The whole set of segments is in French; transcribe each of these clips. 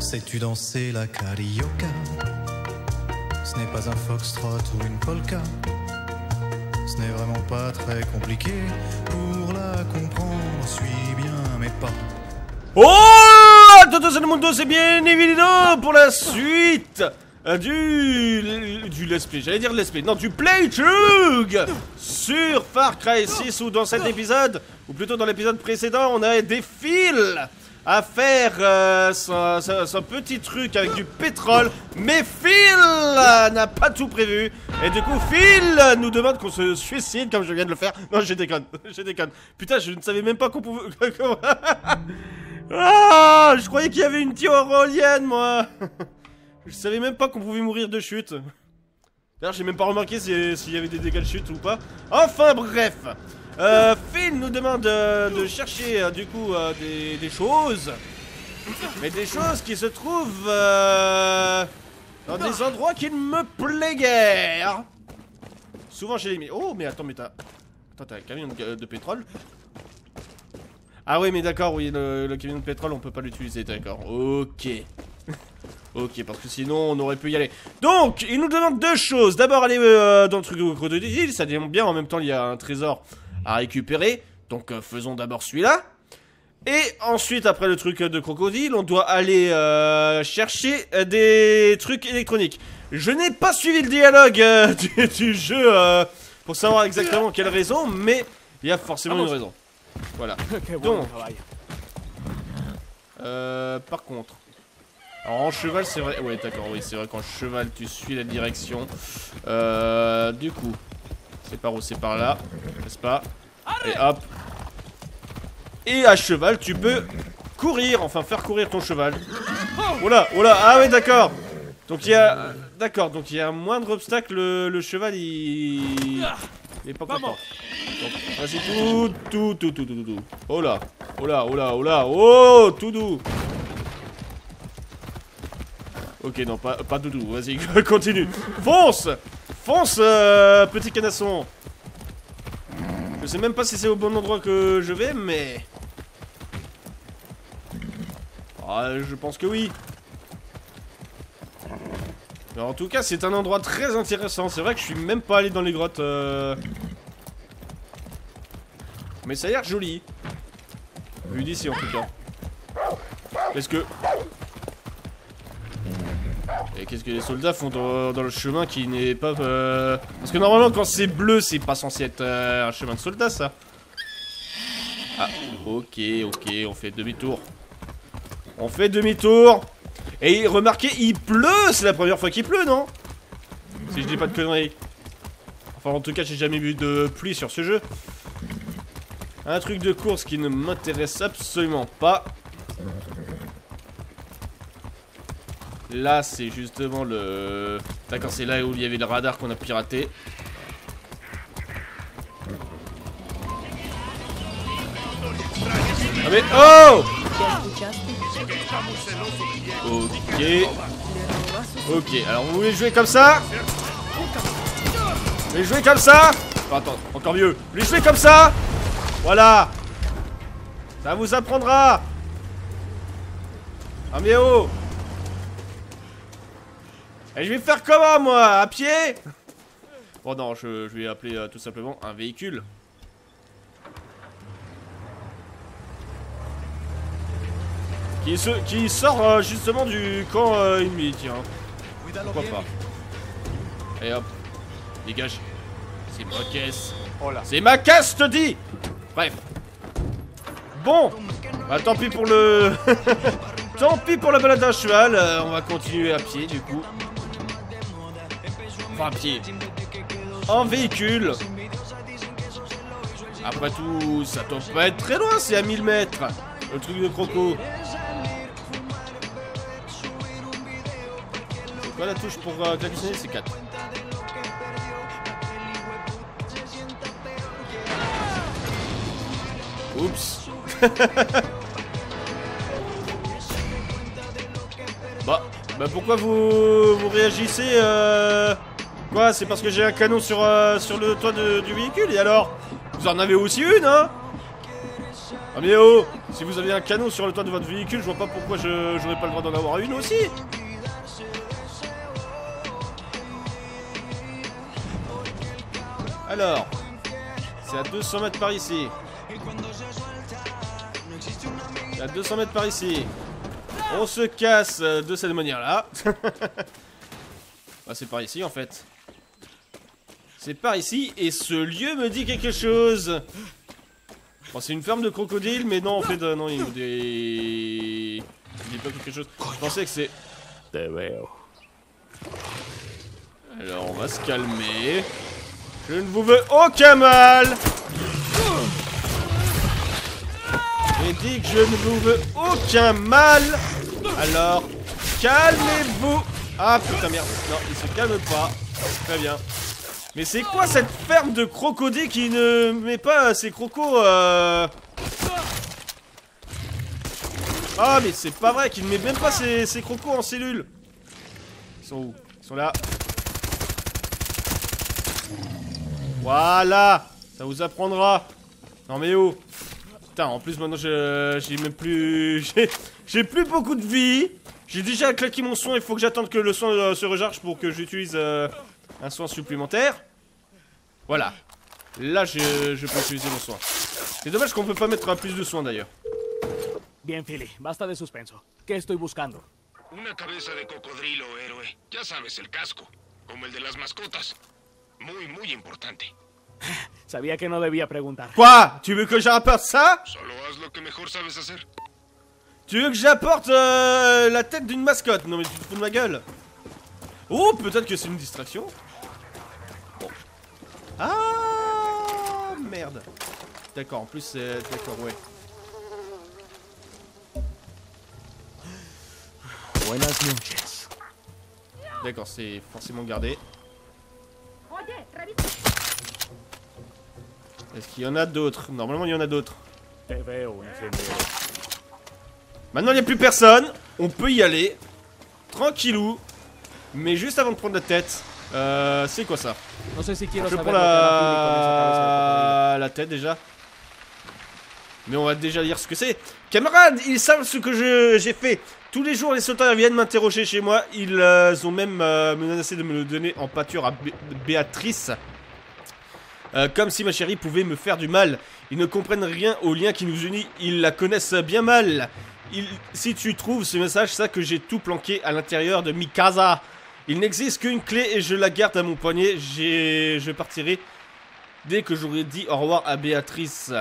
Sais-tu danser la carioca? Ce n'est pas un foxtrot ou une polka. Ce n'est vraiment pas très compliqué. Pour la comprendre, suis bien mes pas. Oh, Toto Sanomundo, c'est bien évident pour la suite du let's play. J'allais dire let's play. Non, du playthrough sur Far Cry 6, où dans cet épisode, ou plutôt dans l'épisode précédent, on a des fils à faire son petit truc avec du pétrole, mais Phil n'a pas tout prévu, et du coup Phil nous demande qu'on se suicide comme je viens de le faire. Non, je déconne, je déconne. Putain, je ne savais même pas qu'on pouvait... Ah, je croyais qu'il y avait une théorie éolienne, moi. Je savais même pas qu'on pouvait mourir de chute. D'ailleurs, j'ai même pas remarqué s'il y avait des dégâts de chute ou pas. Enfin, bref. Phil nous demande de chercher du coup des choses, mais des choses qui se trouvent dans des endroits qui ne me plaisent guère. Souvent j'ai les... Oh, mais attends, mais t'as un camion de pétrole. Ah oui, mais d'accord, oui, le camion de pétrole on peut pas l'utiliser, d'accord, ok. Ok, parce que sinon on aurait pu y aller. Donc il nous demande deux choses. D'abord aller dans le truc au creux de l'île, ça démontre bien, en même temps il y a un trésor à récupérer, donc faisons d'abord celui-là. Et ensuite, après le truc de crocodile, on doit aller chercher des trucs électroniques. Je n'ai pas suivi le dialogue du jeu pour savoir exactement quelle raison, mais il y a forcément une raison. Voilà. Donc, par contre, alors en cheval, c'est vrai. Ouais, d'accord, oui, c'est vrai qu'en cheval, tu suis la direction. Du coup, c'est par où? C'est par là, n'est-ce pas? Et hop. Et à cheval, tu peux courir, enfin faire courir ton cheval. Oh là, oh là, ah ouais, d'accord. Donc il y a... D'accord, donc il y a un moindre obstacle, le cheval, il est pas content. Donc, vas-y, tout. Oh là, oh là, oh là, oh là, oh, tout doux. Ok, non, pas doudou, vas-y, continue. Fonce! Fonce, petit canasson. Je sais même pas si c'est au bon endroit que je vais, mais... Ah, je pense que oui. Alors, en tout cas, c'est un endroit très intéressant. C'est vrai que je suis même pas allé dans les grottes. Mais ça a l'air joli. Vu d'ici, en tout cas. Qu'est-ce que les soldats font dans le chemin qui n'est pas... Parce que normalement quand c'est bleu, c'est pas censé être un chemin de soldat, ça. Ah, ok, on fait demi-tour. On fait demi-tour. Et remarquez, il pleut. C'est la première fois qu'il pleut, non? Si je dis pas de conneries. Enfin, en tout cas, j'ai jamais vu de pluie sur ce jeu. Un truc de course qui ne m'intéresse absolument pas. Là, c'est justement le... D'accord, c'est là où il y avait le radar qu'on a piraté. Ah mais... Oh! Ok, alors vous voulez jouer comme ça? Vous voulez jouer comme ça? Enfin, attends, encore mieux. Vous voulez jouer comme ça? Voilà. Ça vous apprendra. Ah mais oh! Et je vais faire comment, moi? À pied? Bon, non, je vais appeler tout simplement un véhicule. Qui sort justement du camp ennemi, tiens. Pourquoi pas? Allez hop, dégage. C'est ma caisse. C'est ma caisse, te dis. Bref. Bon. Bah, tant pis pour le... Tant pis pour la balade d'un cheval. On va continuer à pied, du coup. Enfin, à pied. En véhicule. Après tout, ça doit pas être très loin, c'est à 1000 mètres. Le truc de croco. C'est quoi la touche pour klaxonner? C'est 4. Oups. Bah pourquoi vous réagissez Quoi? C'est parce que j'ai un canon sur le toit du véhicule? Et alors? Vous en avez aussi une, hein? Ah mais oh! Si vous avez un canon sur le toit de votre véhicule, je vois pas pourquoi j'aurais pas le droit d'en avoir une aussi. Alors, c'est à 200 mètres par ici. C'est à 200 mètres par ici. On se casse de cette manière-là. Bah, c'est par ici en fait. C'est par ici et ce lieu me dit quelque chose. Bon, c'est une ferme de crocodiles, mais non en fait, non, il nous dit pas quelque chose. Je pensais que c'est. Alors on va se calmer. Je ne vous veux aucun mal. J'ai dit que je ne vous veux aucun mal. Alors, calmez-vous. Ah putain merde, non, il se calme pas. Très bien. Mais c'est quoi cette ferme de crocodiles qui ne met pas ses crocos Ah mais c'est pas vrai qu'il ne met même pas ses crocos en cellule. Ils sont où? Ils sont là. Voilà. Ça vous apprendra. Non mais oh. Putain, en plus maintenant j'ai même plus... J'ai plus beaucoup de vie. J'ai déjà claqué mon soin, il faut que j'attende que le soin se recharge pour que j'utilise un soin supplémentaire. Voilà. Là je peux utiliser mon soin. C'est dommage qu'on peut pas mettre un plus de soin d'ailleurs. Bien Philly, basta de suspenso. Que estoy buscando? Una cabeza de cocodrilo, héroe. Ya sabes, el casco, como el de las mascotas. Muy muy importante. Sabía que no debía preguntar. Quoi? Tu veux que j'apporte ça? Solo haz lo que mejor sabes hacer. Tu veux que j'apporte la tête d'une mascotte? Non mais tu te fous de ma gueule. Oh, peut-être que c'est une distraction. Bon. Ah merde. D'accord, en plus c'est... D'accord, ouais. D'accord, c'est forcément gardé. Est-ce qu'il y en a d'autres? Normalement il y en a d'autres. Maintenant il n'y a plus personne, on peut y aller, tranquillou, mais juste avant de prendre la tête, c'est quoi ça? Je prends la tête déjà, mais on va déjà lire ce que c'est. Camarades, ils savent ce que j'ai fait. Tous les jours les soldats viennent m'interroger chez moi, ils ont même menacé de me le donner en pâture à Béatrice. Comme si ma chérie pouvait me faire du mal. Ils ne comprennent rien au lien qui nous unit, ils la connaissent bien mal. Si tu trouves ce message, ça que j'ai tout planqué à l'intérieur de Mikasa. Il n'existe qu'une clé et je la garde à mon poignet. Je partirai dès que j'aurai dit au revoir à Béatrice.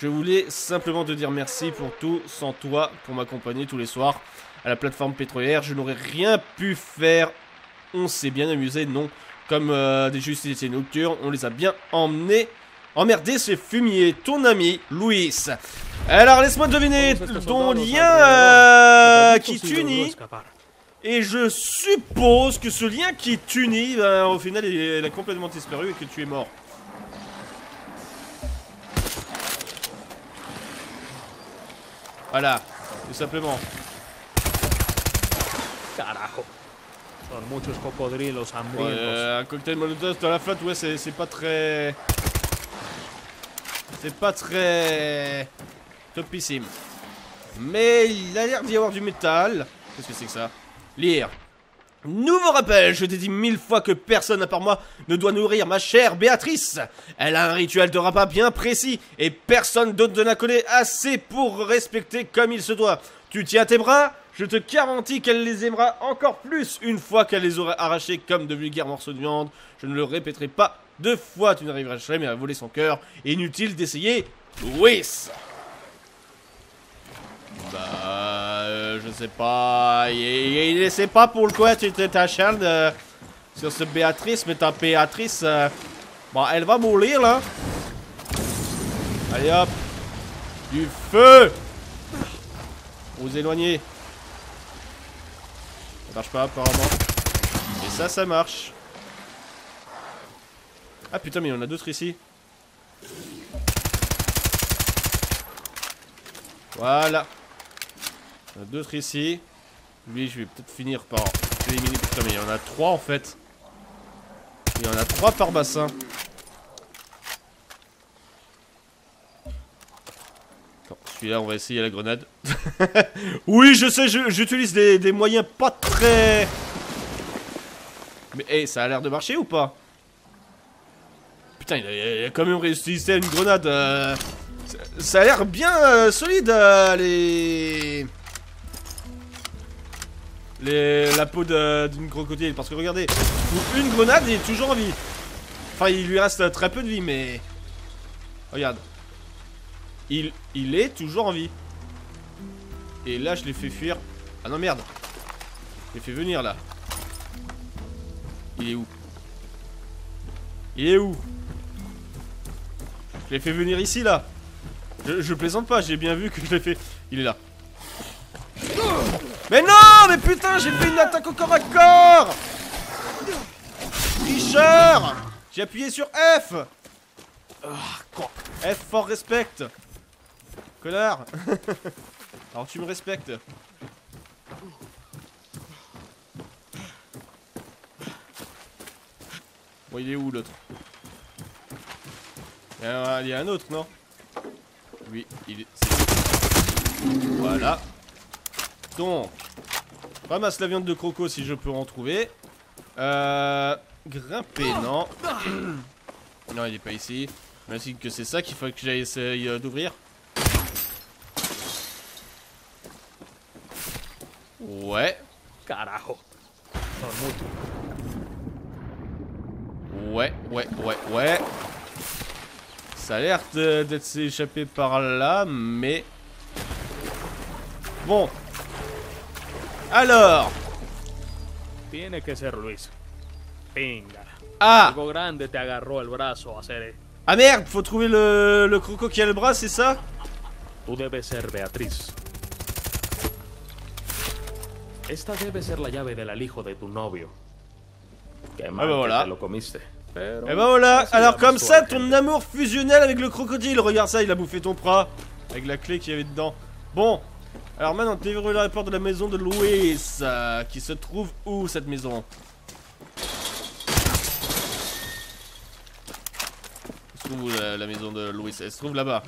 Je voulais simplement te dire merci pour tout, sans toi, pour m'accompagner tous les soirs à la plateforme pétrolière. Je n'aurais rien pu faire. On s'est bien amusé, non? Comme des justiciers nocturnes, on les a bien emmenés. Emmerdez ces fumiers, ton ami Louis. Alors laisse-moi deviner ton lien qui t'unit. Et je suppose que ce lien qui t'unit, ben, au final, il a complètement disparu et que tu es mort. Voilà, tout simplement. Carajo. Un cocktail molotov dans la flotte, ouais, c'est pas très... C'est pas très... topissime. Mais il a l'air d'y avoir du métal. Qu'est-ce que c'est que ça? Lire. Nouveau rappel, je t'ai dit 1000 fois que personne à part moi ne doit nourrir ma chère Béatrice. Elle a un rituel de repas bien précis et personne d'autre ne la connaît assez pour respecter comme il se doit. Tu tiens tes bras, je te garantis qu'elle les aimera encore plus une fois qu'elle les aura arrachés comme de vulgaires morceaux de viande. Je ne le répéterai pas 2 fois, tu n'arriveras jamais à voler son cœur. Inutile d'essayer, Louis. Bah, je sais pas. Il ne sait pas pourquoi tu t'acharnes sur ce Béatrice, mais ta Béatrice, bah, elle va mourir là. Allez hop, du feu. Vous éloignez. Ça marche pas apparemment. Et ça marche. Ah putain, mais il y en a d'autres ici. Voilà. Il y en a d'autres ici. Lui, je vais peut-être finir par éliminer. Putain, mais il y en a 3 en fait. Il y en a 3 par bassin. Celui-là, on va essayer la grenade. Oui, je sais, j'utilise des moyens pas très... Mais hey, ça a l'air de marcher ou pas? Putain, il a quand même réutilisé une grenade. Ça a l'air bien solide, la peau d'une crocodile. Parce que regardez, une grenade, il est toujours en vie. Enfin, il lui reste très peu de vie, mais... Regarde. Il est toujours en vie. Et là, je l'ai fait fuir. Ah non, merde. Je l'ai fait venir, là. Il est où? Il est où? Je l'ai fait venir ici, là. Je plaisante pas, j'ai bien vu que je l'ai fait... Il est là. Mais non, mais putain, j'ai fait une attaque au corps à corps. Tricheur. J'ai appuyé sur F. F for respect. Connard. Alors tu me respectes. Bon, il est où l'autre? Il y a un autre, non? Oui, il est... Voilà. Donc, ramasse la viande de croco si je peux en trouver. Grimper, non. Non, il est pas ici. J'imagine que c'est ça qu'il faut que j'aille essayer d'ouvrir. Ouais. Carajo. Ouais. Ça a l'air d'être échappé par là, mais... Bon. Alors. Tiene que ser Luis. Venga. Ah. Ah merde, faut trouver le croco qui a le bras, c'est ça? Tu devais être Béatrice. Esta debe ser la llave del hijo de tu novio. Ah bah voilà. Et bah voilà, alors comme ça, ton amour fusionnel avec le crocodile. Regarde ça, il a bouffé ton bras. Avec la clé qu'il y avait dedans. Bon, alors maintenant, déverrouille la porte de la maison de Louis. Qui se trouve où, cette maison? Où se trouve la maison de Louis? Elle se trouve là-bas.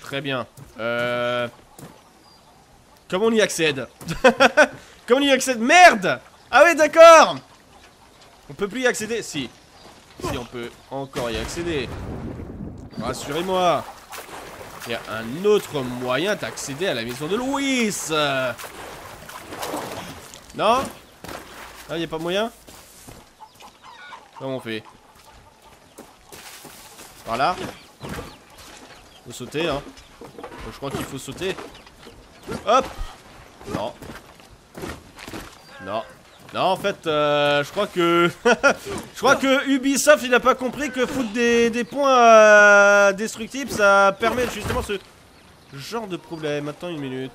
Très bien. Comment on y accède? Comment on y accède? Merde! Ah ouais, d'accord! On peut plus y accéder? Si. Si, on peut encore y accéder. Rassurez-moi. Il y a un autre moyen d'accéder à la maison de Louis. Non? Ah, il n'y a pas moyen? Comment on fait? Par là? Faut sauter, hein. Je crois qu'il faut sauter. Hop! Non. Non. Non, en fait, je crois que... Je crois que Ubisoft, il n'a pas compris que foutre des points destructibles, ça permet justement ce genre de problème. Attends une minute.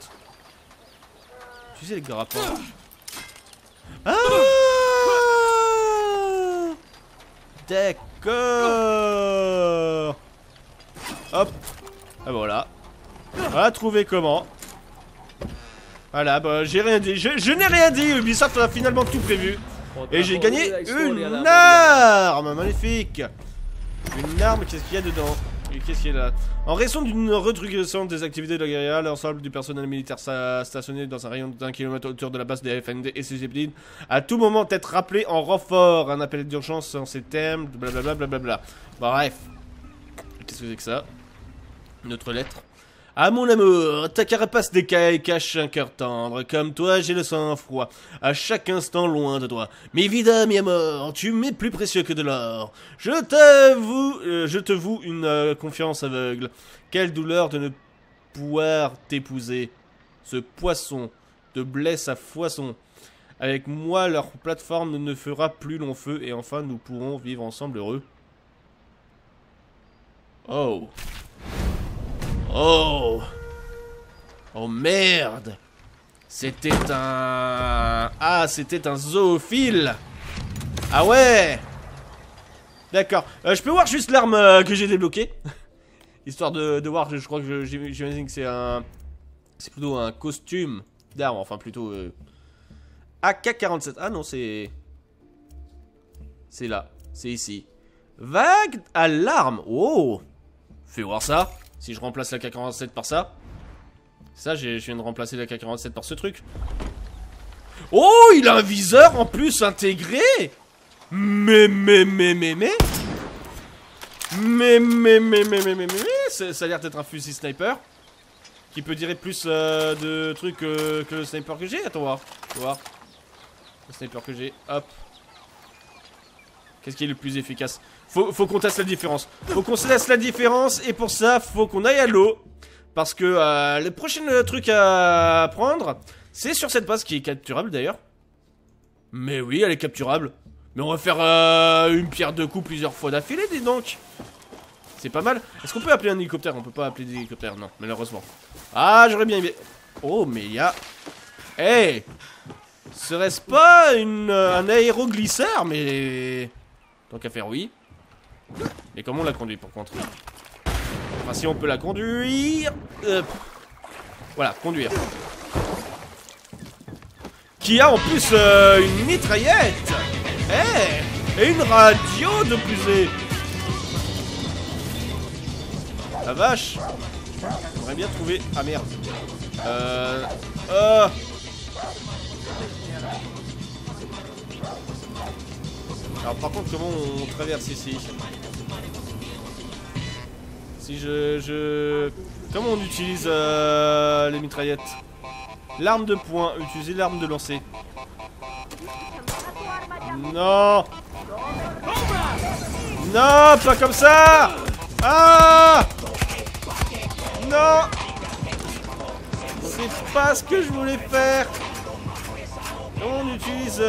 Tu sais, les grappins. Ah! D'accord. Hop. Ah, voilà. Voilà, trouver comment. Voilà, bah j'ai rien dit, je n'ai rien dit, Ubisoft a finalement tout prévu. Et j'ai gagné une arme, magnifique. Une arme, qu'est-ce qu'il y a dedans? Qu'est-ce qu'il y a là? En raison d'une redrugation des activités de la guerrière, l'ensemble du personnel militaire stationné dans un rayon d'un kilomètre autour de la base des FND est susceptible à tout moment d'être rappelé en renfort. Un appel d'urgence en ces thèmes, blablabla. Bref, qu'est-ce que c'est que ça? Une autre lettre. Ah mon amour, ta carapace d'écaille cache un cœur tendre, comme toi j'ai le sang froid, à chaque instant loin de toi. Mi vida, mi amor, tu m'es plus précieux que de l'or. Je te voue une confiance aveugle. Quelle douleur de ne pouvoir t'épouser. Ce poisson te blesse à foison. Avec moi, leur plateforme ne fera plus long feu et enfin nous pourrons vivre ensemble heureux. Oh. Oh! Oh merde! C'était un... Ah, c'était un zoophile! Ah ouais! D'accord. Je peux voir juste l'arme que j'ai débloquée? Histoire de voir, je crois que j'imagine que c'est un... C'est plutôt un costume d'armes, enfin plutôt... AK-47. Ah non, c'est... C'est là, c'est ici. Vague alarme. Oh, fais voir ça. Si je remplace la AK-47 par ça. Ça, je viens de remplacer la AK-47 par ce truc. Oh, il a un viseur en plus intégré. Mais ça a l'air d'être un fusil sniper qui peut tirer plus de trucs que le sniper que j'ai. Attends, voir. Le sniper que j'ai, hop. Qu'est-ce qui est le plus efficace? Faut qu'on teste la différence. Faut qu'on se laisse la différence. Et pour ça, faut qu'on aille à l'eau. Parce que le prochain truc à prendre, c'est sur cette base qui est capturable d'ailleurs. Mais oui, elle est capturable. Mais on va faire une pierre de coups plusieurs fois d'affilée, dis donc. C'est pas mal. Est-ce qu'on peut appeler un hélicoptère? On peut pas appeler des hélicoptères, non, malheureusement. Ah, j'aurais bien aimé. Oh, mais il y a... Hey, serait-ce pas un aéroglisseur? Mais... Tant qu'à faire, oui. Mais comment on la conduit, pour contre? Enfin, si on peut la conduire... Voilà, conduire. Qui a en plus une mitraillette. Hey, et une radio de fusée. La vache. J'aimerais bien trouver... Ah merde. Alors par contre, comment on traverse ici? Si je... Comment on utilise les mitraillettes? L'arme de poing, utiliser l'arme de lancer. Non. Non, pas comme ça. Ah. Non. C'est pas ce que je voulais faire. Comment on utilise...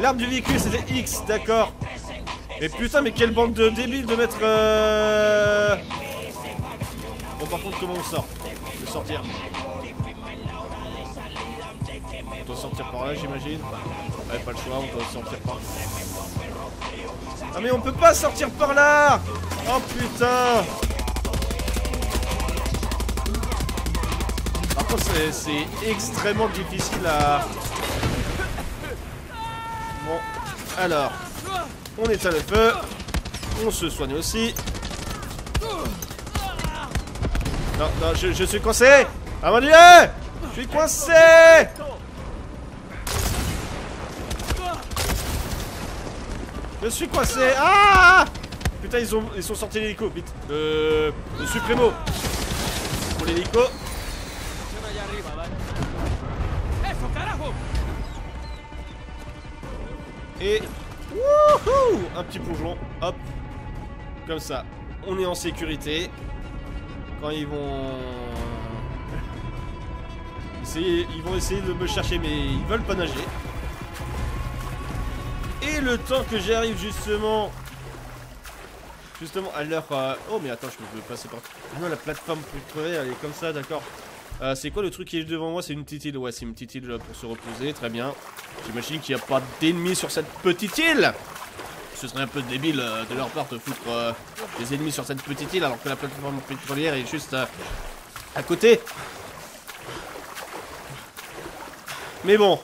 L'arme du véhicule, c'était X, d'accord. Mais putain, mais quelle bande de débiles de mettre... Bon, par contre, comment on sort? On peut sortir. On doit sortir par là, j'imagine. Ouais, pas le choix, on doit sortir par là. Ah, mais on peut pas sortir par là. Oh, putain. Par contre, c'est extrêmement difficile à... Bon, alors... On éteint le feu. On se soigne aussi. Non, non, je suis coincé. Ah mon dieu, je suis coincé. Je suis coincé. Ah putain, ils sont sortis l'hélico, vite. Le suprémo. Pour l'hélico. Et... Wouhou! Un petit plongeon, hop. Comme ça, on est en sécurité. Quand ils vont... Ils vont essayer de me chercher, mais ils veulent pas nager. Et le temps que j'arrive justement... Justement, à leur... Oh mais attends, je peux passer par... Ah non, la plateforme pour crever, elle est comme ça, d'accord. C'est quoi le truc qui est devant moi? C'est une petite île, ouais, c'est une petite île pour se reposer, très bien. J'imagine qu'il n'y a pas d'ennemis sur cette petite île. Ce serait un peu débile de leur part de foutre des ennemis sur cette petite île alors que la plateforme pétrolière est juste à côté. Mais bon.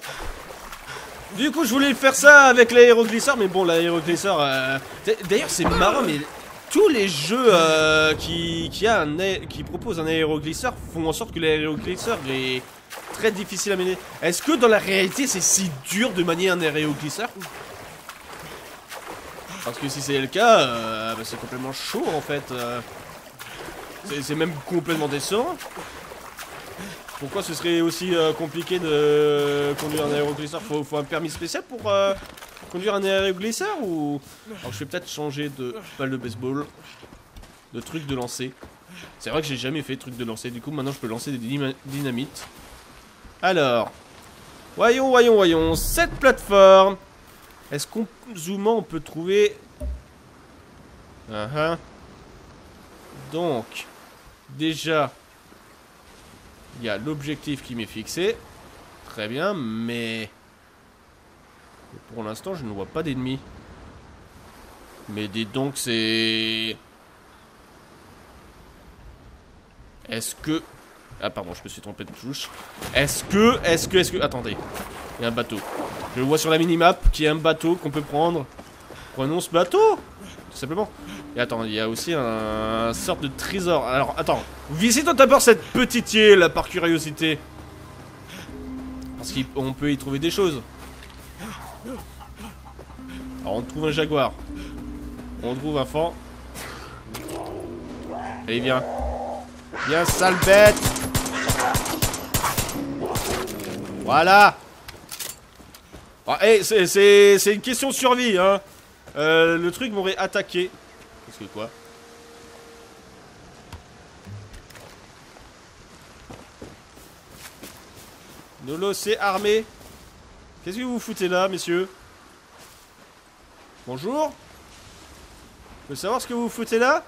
Du coup, je voulais faire ça avec l'aéroglisseur, mais bon, l'aéroglisseur... D'ailleurs, c'est marrant, mais... Tous les jeux qui proposent un aéroglisseur font en sorte que l'aéroglisseur est très difficile à mener. Est-ce que dans la réalité c'est si dur de manier un aéroglisseur? Parce que si c'est le cas, bah c'est complètement chaud en fait. C'est même complètement décevant. Pourquoi ce serait aussi compliqué de conduire un aéroglisseur? Faut un permis spécial pour... Conduire un aéroglisseur ou... Alors je vais peut-être changer de balle de baseball, de truc de lancer. C'est vrai que j'ai jamais fait de truc de lancer, du coup maintenant je peux lancer des dynamites. Alors, voyons, cette plateforme. Est-ce qu'en zoomant on peut trouver... Donc, déjà, il y a l'objectif qui m'est fixé. Très bien, mais... Pour l'instant, je ne vois pas d'ennemis. Mais dis donc, c'est... Est-ce que Ah pardon, je me suis trompé de touche. Est-ce que... Attendez, il y a un bateau. Je le vois sur la minimap qu'il y a un bateau qu'on peut prendre. Prenons ce bateau, tout simplement. Et attends, il y a aussi un sorte de trésor. Alors, attends, visitons d'abord cette petite île par curiosité. Parce qu'on peut y trouver des choses. Alors, on trouve un jaguar. On trouve un fan. Allez, viens. Viens, sale bête. Voilà. Ah, hey, c'est une question de survie, hein. Le truc m'aurait attaqué. Qu'est-ce que quoi? Nolo, c'est armé. Qu'est-ce que vous foutez là, messieurs? Bonjour. Je veux savoir ce que vous foutez là?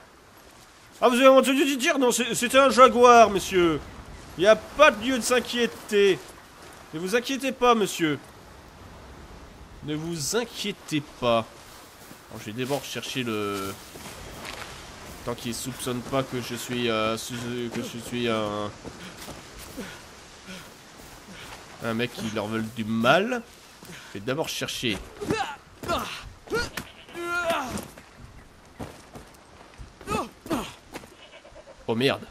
Ah, vous avez entendu dire? Non, c'était un jaguar, monsieur. Il n'y a pas de lieu de s'inquiéter. Ne vous inquiétez pas, monsieur. Ne vous inquiétez pas. Alors, je vais d'abord chercher le... Tant qu'il ne soupçonne pas que je suis... un mec qui leur veut du mal. Je vais d'abord chercher... Oh merde.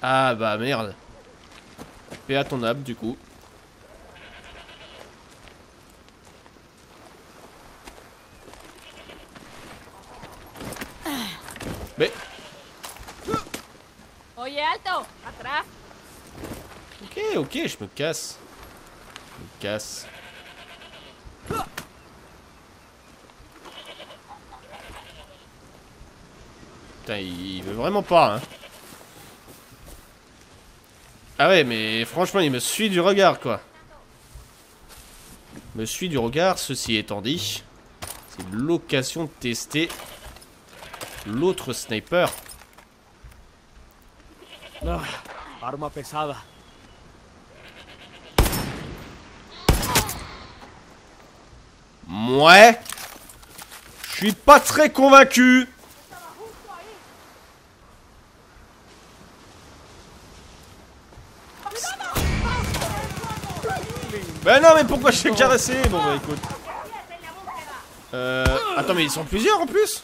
Ah bah merde. Paix à ton âme du coup. Mais... Ok, ok, je me casse. Je me casse. Putain, il veut vraiment pas, hein. Ah ouais, mais franchement, il me suit du regard, quoi. Me suit du regard, ceci étant dit. C'est l'occasion de tester l'autre sniper. Ah, arma pesada. Mouais. Je suis pas très convaincu. Bah non, mais pourquoi je suis caressé? Bon bah écoute. Attends, mais ils sont plusieurs en plus.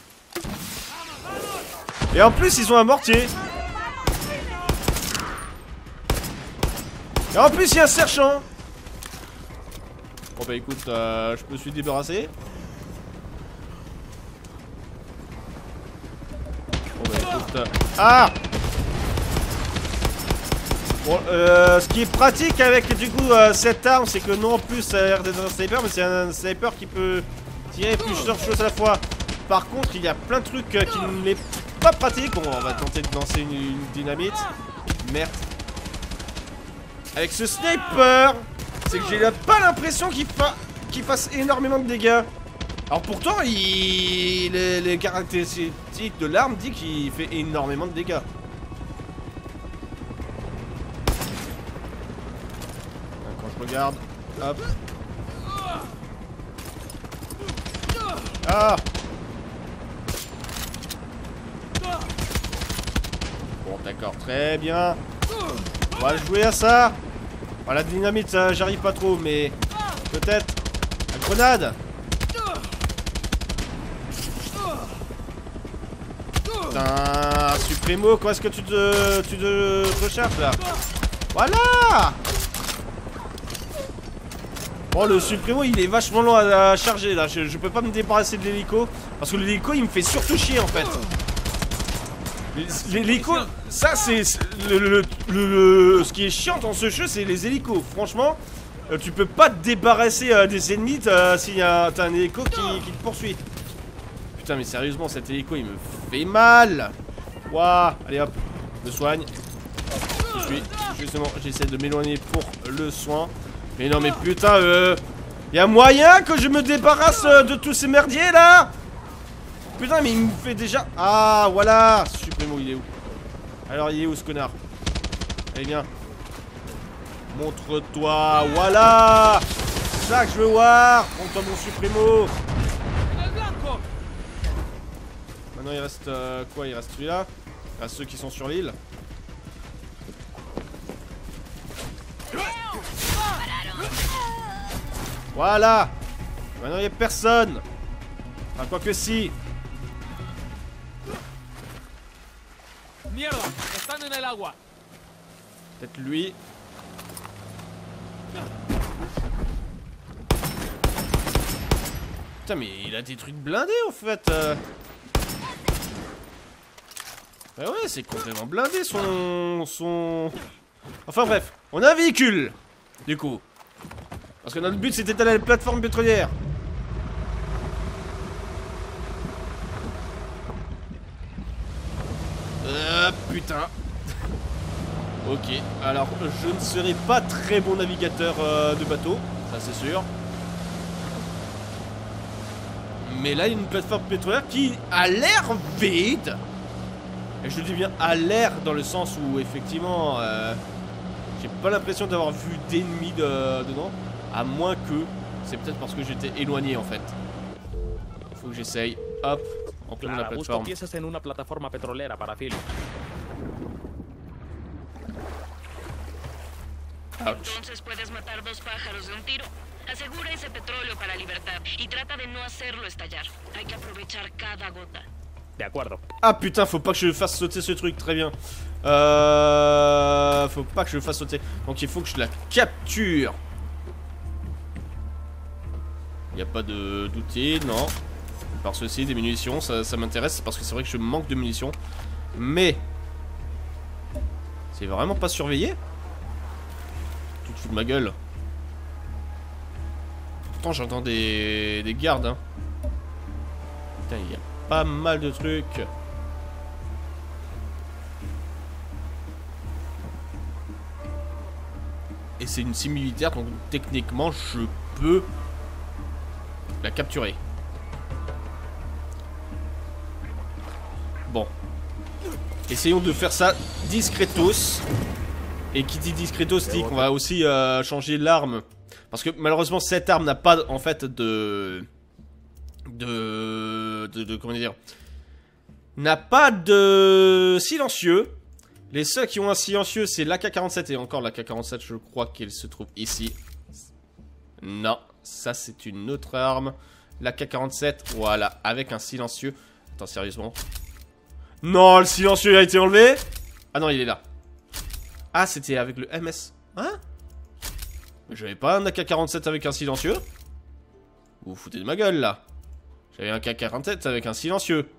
Et en plus ils ont un mortier. Et en plus il y a un serchant. Bon bah écoute, je me suis débarrassé. Bon bah écoute... Ah bon, ce qui est pratique avec du coup cette arme, c'est que non en plus ça a l'air d'être un sniper, mais c'est un sniper qui peut tirer plusieurs choses à la fois. Par contre il y a plein de trucs qui ne l'est pas pratique. Bon, on va tenter de lancer une dynamite. Merde. Avec ce sniper, c'est que j'ai pas l'impression qu'il fasse énormément de dégâts. Alors pourtant, les caractéristiques de l'arme disent qu'il fait énormément de dégâts. Quand je regarde, hop. Ah. Bon, d'accord, très bien. On va jouer à ça. Ah, la dynamite, j'arrive pas trop, mais peut-être la grenade. Putain, Supremo, quoi, est-ce que tu te recharges là? Voilà. Bon, le Supremo, il est vachement lent à charger là. Je peux pas me débarrasser de l'hélico parce que l'hélico, il me fait surtout chier en fait. Les hélicos, ça c'est ce qui est chiant dans ce jeu, c'est les hélicos. Franchement, tu peux pas te débarrasser des ennemis si t'as un hélico qui te poursuit. Putain, mais sérieusement, cet hélico il me fait mal. Wouah, allez hop, le soigne. Je suis justement, j'essaie de m'éloigner pour le soin. Mais non, mais putain, y'a moyen que je me débarrasse de tous ces merdiers là? Putain, mais il me fait déjà... Ah, voilà. Supremo, il est où? Alors, il est où, ce connard? Allez, viens. Montre-toi. Voilà. C'est ça que je veux voir. Prends-toi mon Supremo. Maintenant, il reste quoi? Il reste celui-là. à ceux qui sont sur l'île. Voilà. Maintenant il n'y a personne. Enfin quoi que si. Peut-être lui. Putain mais il a des trucs blindés en fait. Bah ouais c'est complètement blindé son... Enfin bref, on a un véhicule du coup. Parce que notre but c'était d'aller à la plateforme pétrolière. Putain. Ok, alors je ne serai pas très bon navigateur de bateau, ça c'est sûr. Mais là il y a une plateforme pétrolière qui a l'air vide. Et je dis bien à l'air dans le sens où effectivement j'ai pas l'impression d'avoir vu d'ennemis dedans. À moins que, c'est peut-être parce que j'étais éloigné en fait. Faut que j'essaye. Hop, en plein de la plateforme. Ah putain, faut pas que je fasse sauter ce truc, très bien. Faut pas que je le fasse sauter. Donc il faut que je la capture. Y a pas d'outils, non. Par ceci, des munitions, ça m'intéresse parce que c'est vrai que je manque de munitions. Mais c'est vraiment pas surveillé. Tu te fous de ma gueule. Pourtant j'entends des gardes hein. Putain y a pas mal de trucs. Et c'est une cible militaire donc techniquement je peux la capturer. Bon. Essayons de faire ça discretos. Et qui dit discretos dit qu'on va aussi changer l'arme. Parce que malheureusement cette arme n'a pas en fait de comment dire, n'a pas de silencieux. Les seuls qui ont un silencieux c'est l'AK-47. Et encore l'AK-47 je crois qu'elle se trouve ici. Non. Ça c'est une autre arme. La K47, voilà, avec un silencieux. Attends, sérieusement. Non, le silencieux a été enlevé. Ah non, il est là. Ah, c'était avec le MS. Hein? J'avais pas un AK47 avec un silencieux. Vous vous foutez de ma gueule là. J'avais un K47 avec un silencieux.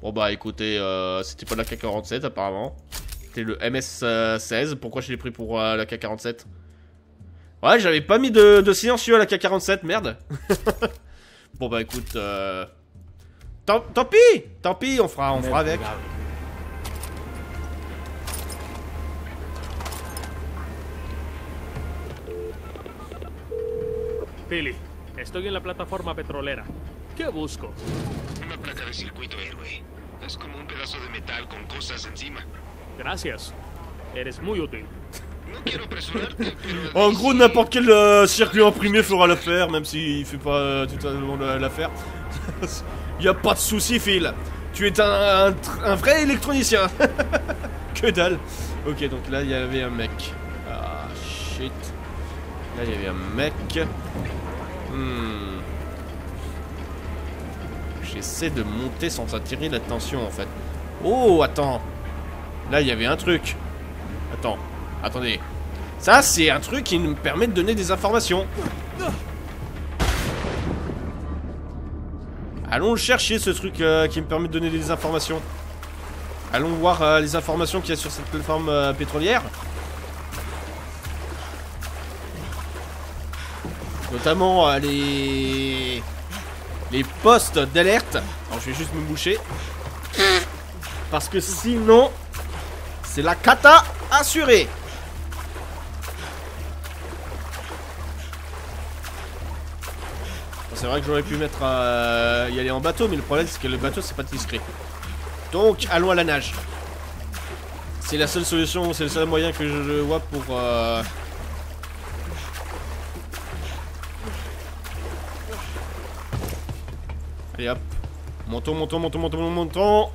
Bon bah écoutez, c'était pas la K47 apparemment. C'était le MS-16. Pourquoi je l'ai pris pour la K47? Ouais, j'avais pas mis de silencieux à la K47, merde. Bon bah écoute, tant pis, on fera avec. Billy, estoy en la plataforma petrolera. ¿Qué busco? Una placa de circuito héroe. Es como un pedazo de metal con cosas encima. Gracias. Eres muy útil. En gros, n'importe quel circuit imprimé fera l'affaire, même s'il fait pas totalement l'affaire. Y a pas de souci, Phil. Tu es un vrai électronicien. Que dalle. Ok, donc là, il y avait un mec. Ah, shit. Là, il y avait un mec. J'essaie de monter sans attirer l'attention, en fait. Oh, attends. Là, il y avait un truc. Attends, attendez. Ça, c'est un truc qui nous permet de donner des informations. Allons chercher ce truc qui me permet de donner des informations. Allons voir les informations qu'il y a sur cette plateforme pétrolière. Notamment les postes d'alerte. Alors, je vais juste me boucher. Parce que sinon... c'est la cata assurée. C'est vrai que j'aurais pu mettre à y aller en bateau, mais le problème c'est que le bateau c'est pas discret. Donc allons à la nage. C'est la seule solution, c'est le seul moyen que je vois pour... Allez hop. Montons, montons, montons, montons, montons.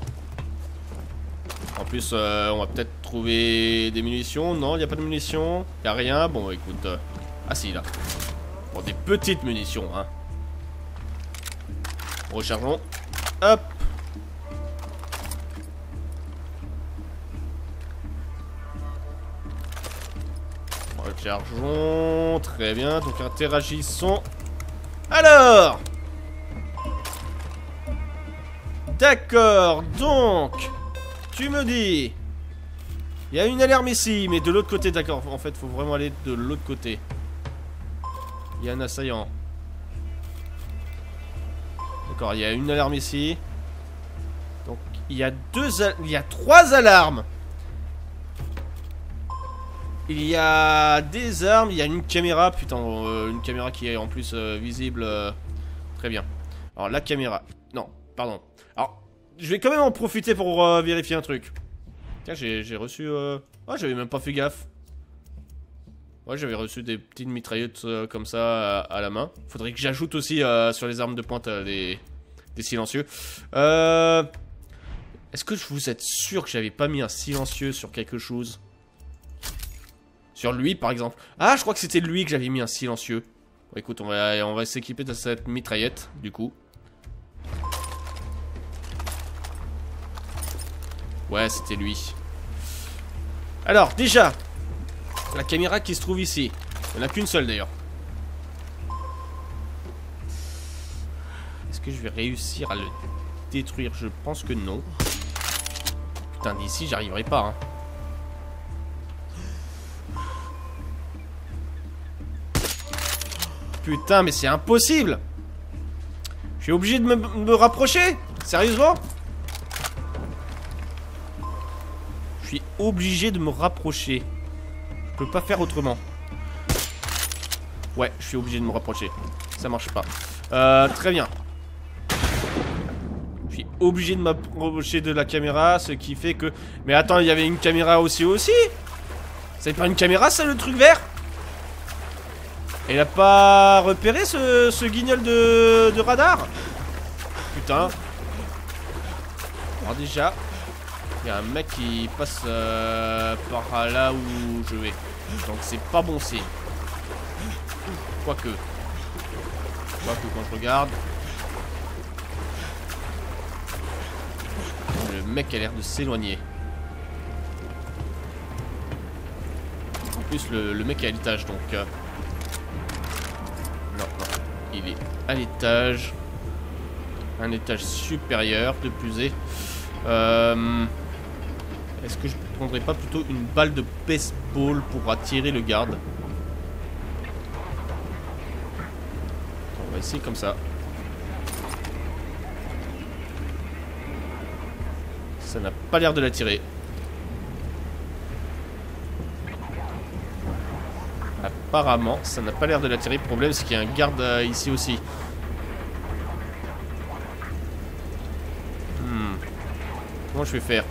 En plus on va peut-être trouver des munitions. Non, il n'y a pas de munitions. Il n'y a rien. Bon écoute. Ah si là. Bon, des petites munitions hein. Rechargeons. Hop. Rechargeons. Très bien. Donc interagissons. Alors. D'accord. Donc tu me dis il y a une alarme ici. Mais de l'autre côté. D'accord. En fait faut vraiment aller de l'autre côté. Il y a un assaillant. D'accord, il y a une alarme ici. Donc il y a trois alarmes. Il y a des armes, il y a une caméra. Putain, une caméra qui est en plus visible. Très bien. Alors la caméra, non, pardon. Alors, je vais quand même en profiter pour vérifier un truc. Tiens, j'ai reçu... Oh, j'avais même pas fait gaffe. Ouais, j'avais reçu des petites mitraillettes comme ça à la main. Faudrait que j'ajoute aussi sur les armes de pointe des silencieux. Est-ce que vous êtes sûr que j'avais pas mis un silencieux sur quelque chose? Sur lui par exemple. Ah, je crois que c'était lui que j'avais mis un silencieux. Bon, écoute, on va s'équiper de cette mitraillette du coup. Ouais, c'était lui. Alors, déjà... La caméra qui se trouve ici. Il n'y en a qu'une seule d'ailleurs. Est-ce que je vais réussir à le détruire? Je pense que non. Putain, d'ici j'arriverai pas hein. Putain mais c'est impossible. Je suis obligé de me rapprocher. Sérieusement? Je suis obligé de me rapprocher. Je peux pas faire autrement. Ouais, je suis obligé de me rapprocher. Ça marche pas. Très bien. Je suis obligé de m'approcher de la caméra, ce qui fait que... Mais attends, il y avait une caméra aussi. C'est pas une caméra ça, le truc vert? Il a pas repéré ce guignol de radar? Putain. Alors déjà... Il y a un mec qui passe par là où je vais. Donc c'est pas bon signe. Quoique quand je regarde. Le mec a l'air de s'éloigner. En plus le mec est à l'étage donc. Non, il est à l'étage. Un étage supérieur de puiser. Est-ce que je prendrais pas plutôt une balle de baseball pour attirer le garde? On va essayer comme ça. Ça n'a pas l'air de l'attirer. Apparemment, ça n'a pas l'air de l'attirer. Le problème, c'est qu'il y a un garde ici aussi. Comment je vais faire?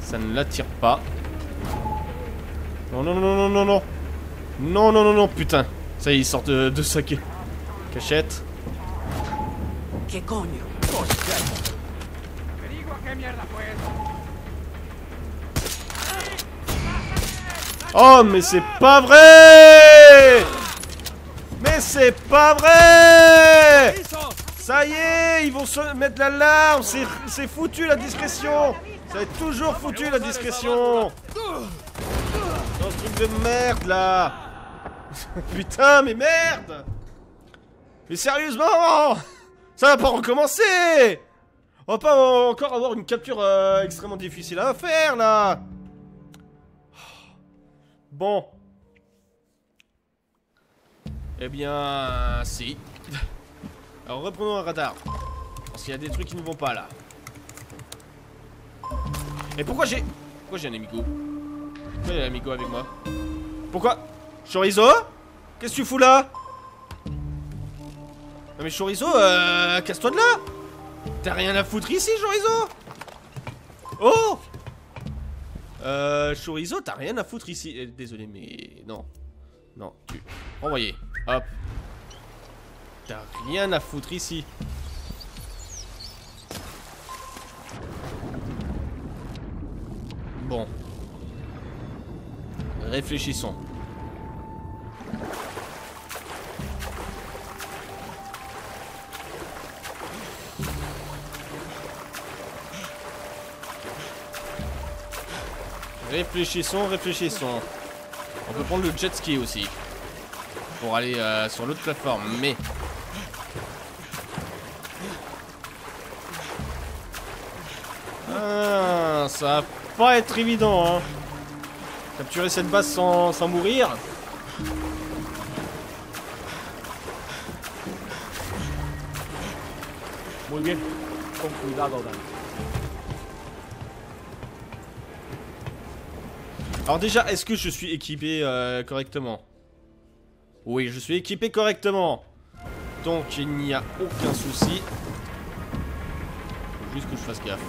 Ça ne l'attire pas. Non, non, non, non, non, non. Non, non, non, non, putain. Ça y est, il sort de sa cachette. Oh, mais c'est pas vrai! Mais c'est pas vrai! Ça y est, ils vont se mettre l'alarme. C'est foutu la discrétion. Ça est toujours foutu la discrétion. Dans ce truc de merde là. Putain mais merde. Mais sérieusement, ça va pas recommencer. On va pas encore avoir une capture extrêmement difficile à faire là. Bon. Eh bien si. Alors reprenons un radar. Parce qu'il y a des trucs qui ne vont pas là. Et pourquoi j'ai un amigo? Pourquoi il y a un amigo avec moi? Pourquoi? Chorizo? Qu'est-ce que tu fous là? Non mais Chorizo, casse-toi de là. T'as rien à foutre ici Chorizo. Oh Chorizo, t'as rien à foutre ici. Désolé mais non. Non, tu... Envoyez. Hop. T'as rien à foutre ici. Bon. Réfléchissons. Réfléchissons. On peut prendre le jet ski aussi. Pour aller sur l'autre plateforme, mais... Ah, ça va pas être évident, hein. Capturer cette base sans mourir. Muy bien. Con cuidado, Dan. Alors déjà, est-ce que je suis équipé correctement? Oui, je suis équipé correctement. Donc il n'y a aucun souci. Faut juste que je fasse gaffe.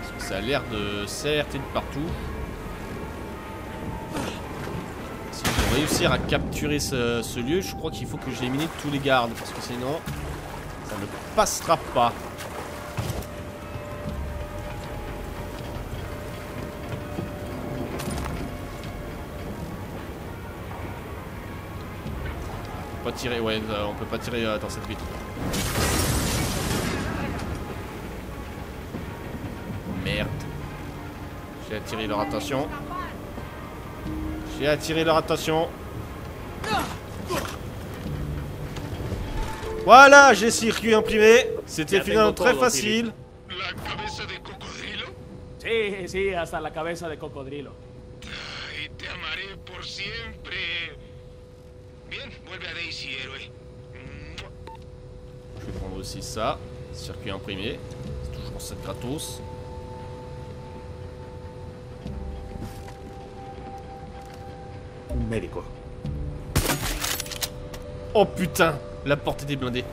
Parce que ça a l'air de s'alerter de partout. Si je veux réussir à capturer ce lieu, je crois qu'il faut que j'élimine tous les gardes. Parce que sinon, ça ne passera pas. Pas tirer, ouais, on peut pas tirer dans cette vitre. Merde. J'ai attiré leur attention. Voilà, j'ai circuit imprimé. C'était finalement très facile. La cabeza de cocodrilo? Si, si, hasta la cabeza de cocodrilo. Y te amaré por siempre. Je vais prendre aussi ça, circuit imprimé, c'est toujours ça de gratos. Médico. Oh putain, la porte était blindée.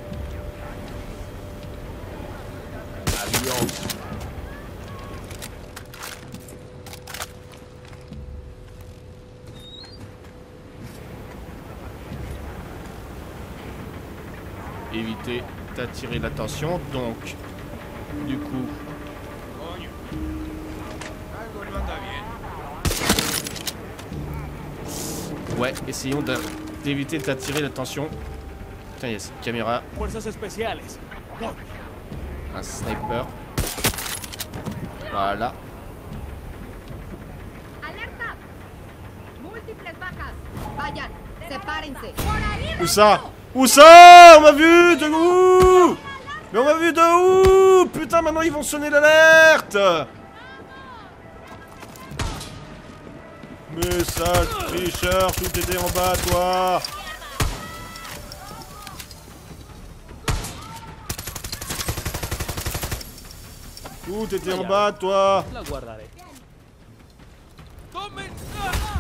Éviter d'attirer l'attention, donc du coup ouais, essayons d'éviter d'attirer l'attention. Putain, il y a cette caméra, un sniper, voilà. Où ça? Où ça? On m'a vu de où? Mais on m'a vu de où? Putain, maintenant ils vont sonner l'alerte. Mais sale tricheur, tout était en bas, toi. Tout était en bas, toi.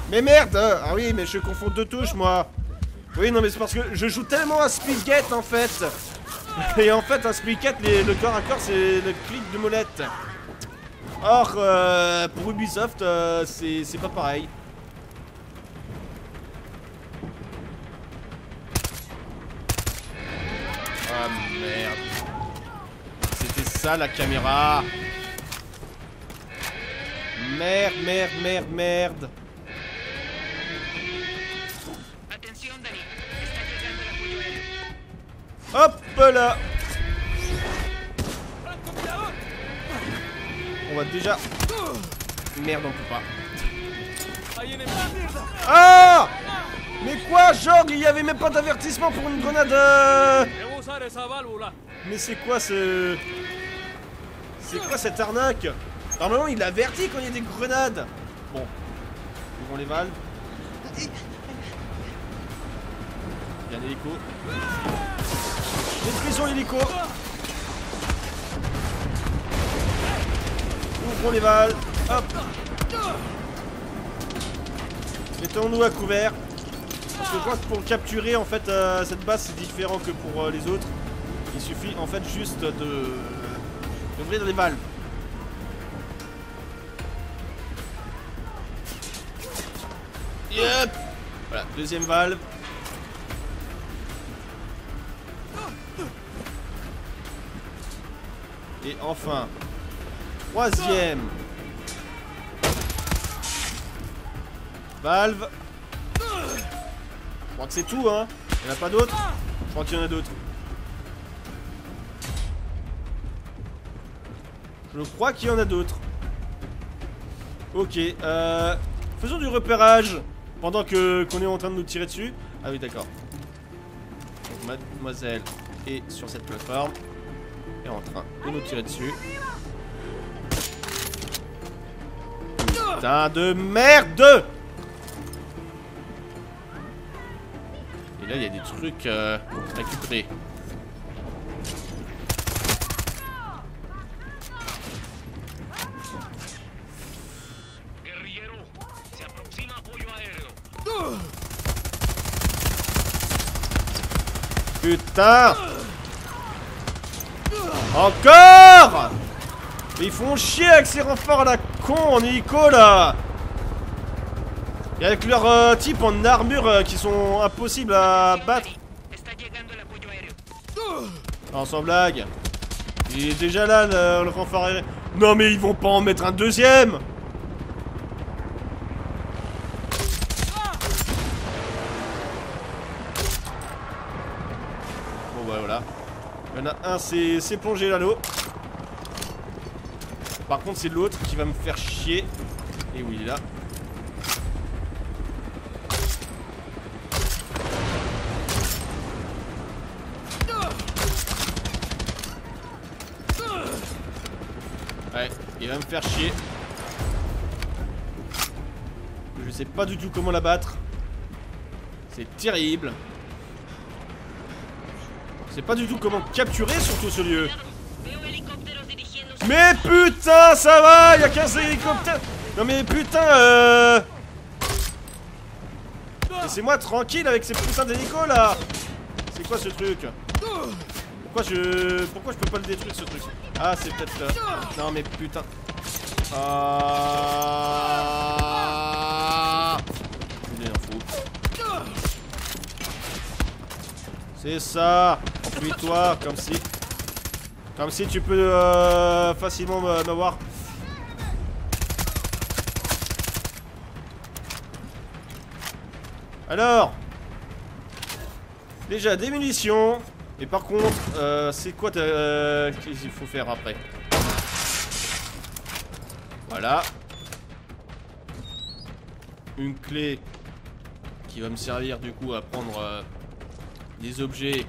Mais merde! Ah oui, mais je confonds deux touches, moi. Oui, non, mais c'est parce que je joue tellement à Splitgate en fait. Et en fait, à Splitgate, le corps à corps, c'est le clic de molette. Or, pour Ubisoft, c'est pas pareil. Ah merde. C'était ça la caméra. Merde. Hop là! On va déjà... Merde, on peut pas. Ah! Mais quoi, genre, il y avait même pas d'avertissement pour une grenade... Mais c'est quoi ce... C'est quoi cette arnaque? Normalement, il avertit quand il y a des grenades. Bon. Ouvrons les valves. Il y a un hélico. Détruisons l'hélico. Ouvrons les valves. Hop. Mettons-nous à couvert. Parce que je crois que pour capturer en fait cette base, c'est différent que pour les autres. Il suffit en fait juste d'ouvrir les valves. Yep. Voilà, deuxième valve. Et enfin, troisième valve. Je crois que c'est tout, hein. Il n'y en a pas d'autres? Je crois qu'il y en a d'autres. Je crois qu'il y en a d'autres. Ok, faisons du repérage pendant que qu'on est en train de nous tirer dessus. Ah oui, d'accord. Mademoiselle est sur cette plateforme. Est en train de nous tirer dessus. Putain de merde! Et là, il y a des trucs récupérés. Putain! Encore! Mais ils font chier avec ces renforts à la con en hélico là! Et avec leurs types en armure qui sont impossibles à battre. Non, sans blague. Il est déjà là le renfort aérien. Non mais ils vont pas en mettre un deuxième! Il y en a un, c'est plongé là l'eau. Par contre, c'est l'autre qui va me faire chier. Et oui, il est là. Ouais, il va me faire chier. Je sais pas du tout comment l'abattre. C'est terrible. Je sais pas du tout comment capturer surtout ce lieu. Mais putain, ça va, il y a 15 hélicoptères. Non mais putain, laissez-moi tranquille avec ces putains d'hélicos là. C'est quoi ce truc? Pourquoi je peux pas le détruire ce truc? Ah, c'est peut-être... Non mais putain. C'est ça! Fuis-toi, comme si tu peux facilement m'avoir. Alors, déjà des munitions. Et par contre, c'est quoi qu'il faut faire après? Voilà. Une clé qui va me servir du coup à prendre. Des objets,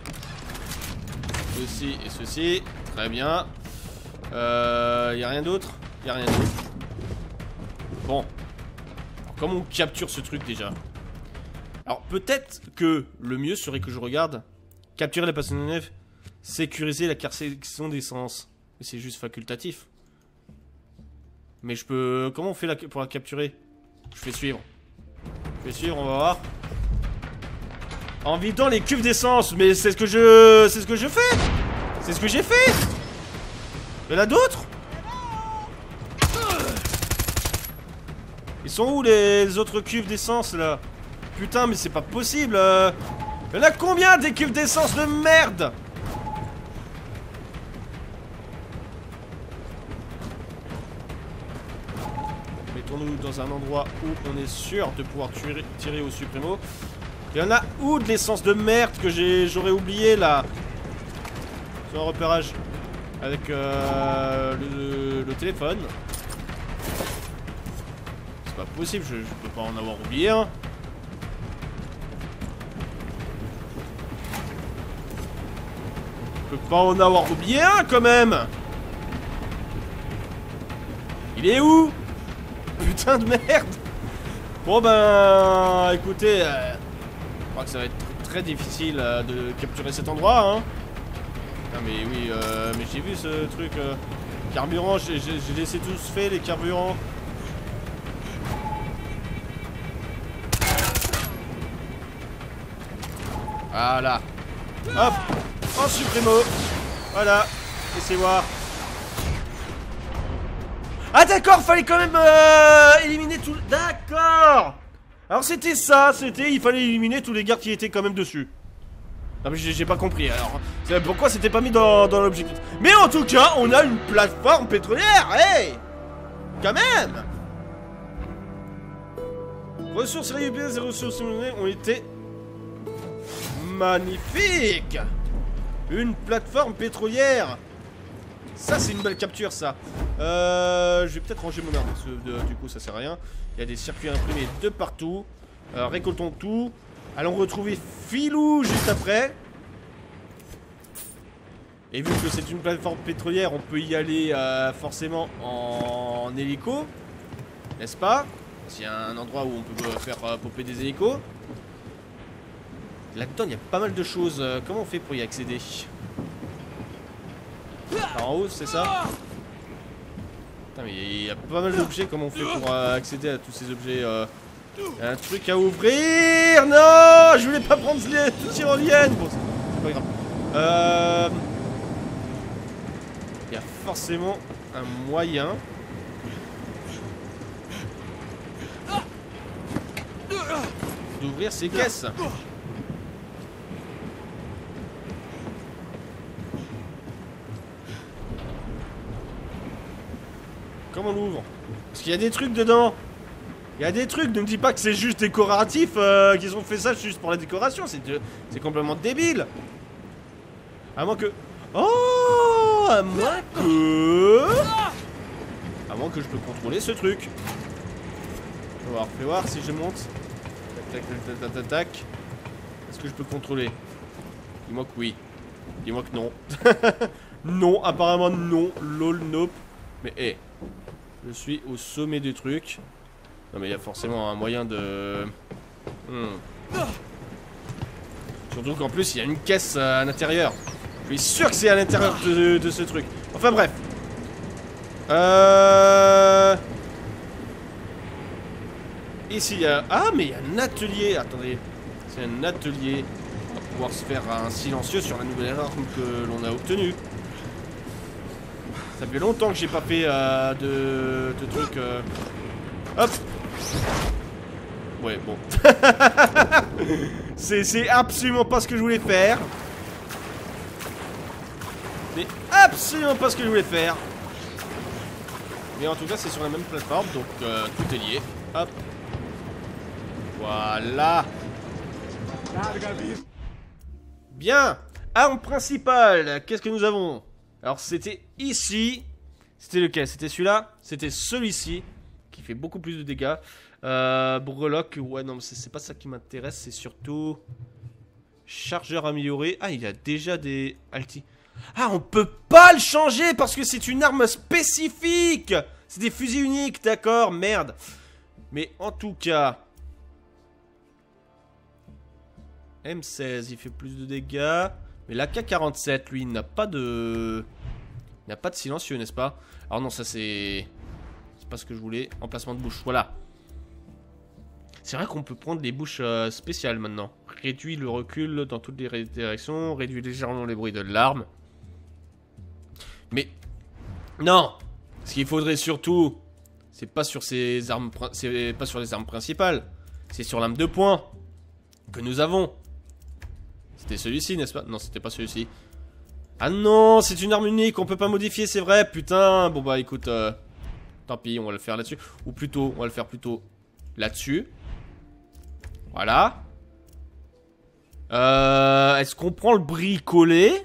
ceci et ceci, très bien. Y a rien d'autre? Y a rien d'autre. Bon. Comment on capture ce truc déjà? Alors peut-être que le mieux serait que je regarde. Capturer la personne neuve, sécuriser la carcération d'essence. C'est juste facultatif. Mais je peux... Comment on fait pour la capturer? Je fais suivre. Je fais suivre, on va voir. En vidant les cuves d'essence, mais c'est ce que je fais. C'est ce que j'ai fait. Il y en a d'autres. Ils sont où les autres cuves d'essence là? Putain mais c'est pas possible. Il y en a combien des cuves d'essence de merde? Mettons-nous dans un endroit où on est sûr de pouvoir tirer au suprémo. Il y en a où de l'essence de merde que j'aurais oublié là? C'est un repérage avec le téléphone. C'est pas possible, je peux pas en avoir oublié. Hein. Je peux pas en avoir oublié un quand même. Il est où? Putain de merde. Bon ben écoutez... Je crois que ça va être très difficile de capturer cet endroit, hein. Non mais oui, mais j'ai vu ce truc. Carburant, j'ai laissé tous faits les carburants. Voilà. Hop, en supprimo. Voilà, laissez voir. Ah d'accord, fallait quand même éliminer tout le... D'accord. Alors c'était ça, il fallait éliminer tous les gardes qui étaient quand même dessus. Non mais j'ai pas compris alors, pourquoi c'était pas mis dans, l'objectif. Mais en tout cas, on a une plateforme pétrolière, hey. Quand même. Ressources récupérées et ressources éliminés ont été... magnifiques. Une plateforme pétrolière. Ça c'est une belle capture ça. Je vais peut-être ranger mon arme parce que du coup ça sert à rien. Il y a des circuits imprimés de partout. Récoltons tout. Allons retrouver Philou juste après. Et vu que c'est une plateforme pétrolière, on peut y aller forcément en hélico. N'est-ce pas? S'il y a un endroit où on peut faire popper des hélicos. Là-dedans, il y a pas mal de choses. Comment on fait pour y accéder? Par en haut, c'est ça? Putain, mais il y a pas mal d'objets. Comment on fait pour accéder à tous ces objets? Un truc à ouvrir. Non, je voulais pas prendre les tyroliennes. Bon, c'est pas grave. Il y a forcément un moyen. D'ouvrir ces caisses. Comment on l'ouvre? Parce qu'il y a des trucs dedans. Il y a des trucs, ne me dis pas que c'est juste décoratif, qu'ils ont fait ça juste pour la décoration, c'est complètement débile. À moins que... Oh, à moins que... À moins que je peux contrôler ce truc. Fais voir si je monte. Tac, tac, tac, tac, tac. Est-ce que je peux contrôler? Dis-moi que oui. Dis-moi que non. Non, apparemment non. Lol, nope. Mais hé, hey, je suis au sommet du truc. Non mais il y a forcément un moyen de... Surtout qu'en plus il y a une caisse à l'intérieur. Je suis sûr que c'est à l'intérieur de ce truc. Enfin bref. Ici il y a... Ah mais il y a un atelier. Attendez. C'est un atelier. On va pouvoir se faire un silencieux sur la nouvelle arme que l'on a obtenue. Ça fait longtemps que j'ai pas fait de trucs... Hop. Ouais bon. C'est absolument pas ce que je voulais faire. Mais absolument pas ce que je voulais faire. Mais en tout cas c'est sur la même plateforme. Donc tout est lié. Hop. Voilà. Bien. Arme principale. Qu'est-ce que nous avons? Alors c'était ici. C'était lequel? C'était celui-là. C'était celui-ci qui fait beaucoup plus de dégâts. Breloque, ouais non mais c'est pas ça qui m'intéresse, c'est surtout chargeur amélioré. Ah il a déjà des alti. Ah on peut pas le changer parce que c'est une arme spécifique. C'est des fusils uniques, d'accord, merde. Mais en tout cas M16 il fait plus de dégâts. Mais l'AK-47 lui il n'a pas de... Il n'a pas de silencieux, n'est-ce pas? Alors non ça c'est... Pas ce que je voulais, emplacement de bouche, voilà. C'est vrai qu'on peut prendre des bouches spéciales maintenant. Réduit le recul dans toutes les directions, réduit légèrement les bruits de l'arme. Mais non, ce qu'il faudrait surtout, c'est pas sur ces armes, c'est pas sur les armes principales, c'est sur l'arme de poing que nous avons. C'était celui-ci, n'est-ce pas? Non, c'était pas celui-ci. Ah non, c'est une arme unique, on peut pas modifier, c'est vrai, putain. Bon bah écoute. Tant pis, on va le faire là-dessus. Ou plutôt, on va le faire plutôt là-dessus. Voilà. Est-ce qu'on prend le bricolé?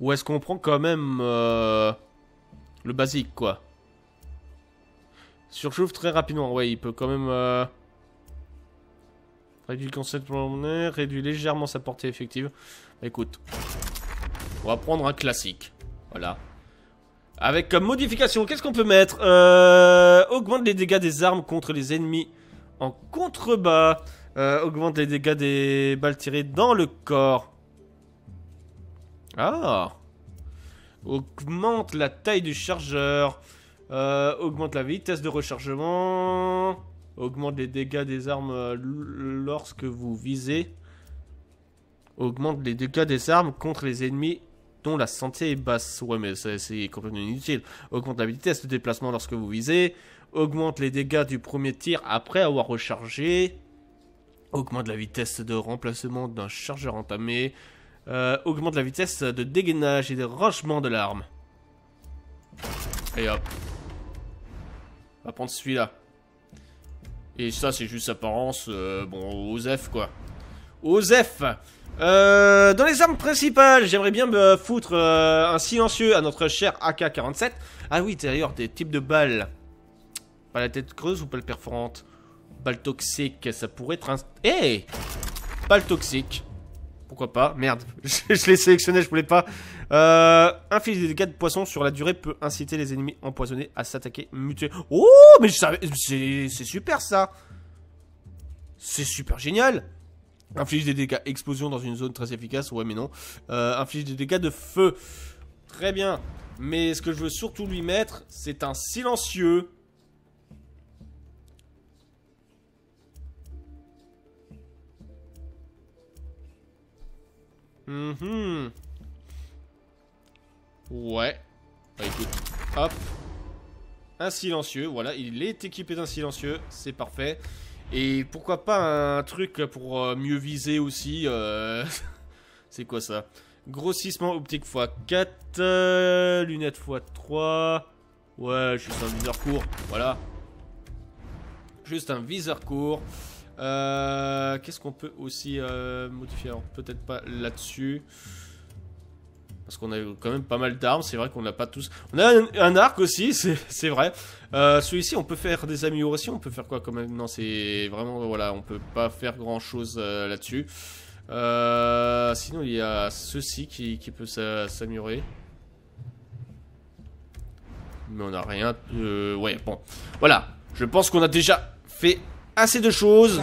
Ou est-ce qu'on prend quand même le basique, quoi? Surchauffe très rapidement. Ouais, il peut quand même... Réduit le concept pour l'emmener. Réduit légèrement sa portée effective. Écoute. On va prendre un classique. Voilà. Avec comme modification, qu'est-ce qu'on peut mettre? Augmente les dégâts des armes contre les ennemis en contrebas. Augmente les dégâts des balles tirées dans le corps. Ah. Augmente la taille du chargeur. Augmente la vitesse de rechargement. Augmente les dégâts des armes lorsque vous visez. Augmente les dégâts des armes contre les ennemis dont la santé est basse. Ouais mais c'est complètement inutile. Augmente la vitesse de déplacement lorsque vous visez. Augmente les dégâts du premier tir après avoir rechargé. Augmente la vitesse de remplacement d'un chargeur entamé. Augmente la vitesse de dégainage et de rangement de l'arme. Et hop. On va prendre celui-là. Et ça, c'est juste apparence, bon, Osef, quoi. Osef. Dans les armes principales, j'aimerais bien me foutre un silencieux à notre cher AK-47. Ah oui, d'ailleurs, des types de balles. Pas la tête creuse ou pas le perforante. Balle toxique, ça pourrait être un... Hey, balle toxique. Pourquoi pas, merde, je l'ai sélectionné, je voulais pas. Un filet de dégâts de poisson sur la durée peut inciter les ennemis empoisonnés à s'attaquer mutuellement. Oh, mais c'est super ça. C'est super génial. Inflige des dégâts explosion dans une zone très efficace, ouais mais non. Inflige des dégâts de feu. Très bien. Mais ce que je veux surtout lui mettre, c'est un silencieux. Ouais. Bah écoute, hop. Un silencieux, voilà, il est équipé d'un silencieux, c'est parfait. Et pourquoi pas un truc pour mieux viser aussi. C'est quoi ça? Grossissement optique x4, lunettes x3. Ouais, juste un viseur court, voilà. Juste un viseur court. Qu'est-ce qu'on peut aussi modifier? Alors peut-être pas là-dessus. Parce qu'on a quand même pas mal d'armes, c'est vrai qu'on n'a pas tous... On a un arc aussi, c'est vrai. Celui-ci, on peut faire des améliorations, on peut faire quoi quand même? Non, c'est vraiment... Voilà, on peut pas faire grand-chose là-dessus. Sinon, il y a ceci qui peut s'améliorer. Mais on n'a rien... ouais, bon. Voilà, je pense qu'on a déjà fait... assez de choses.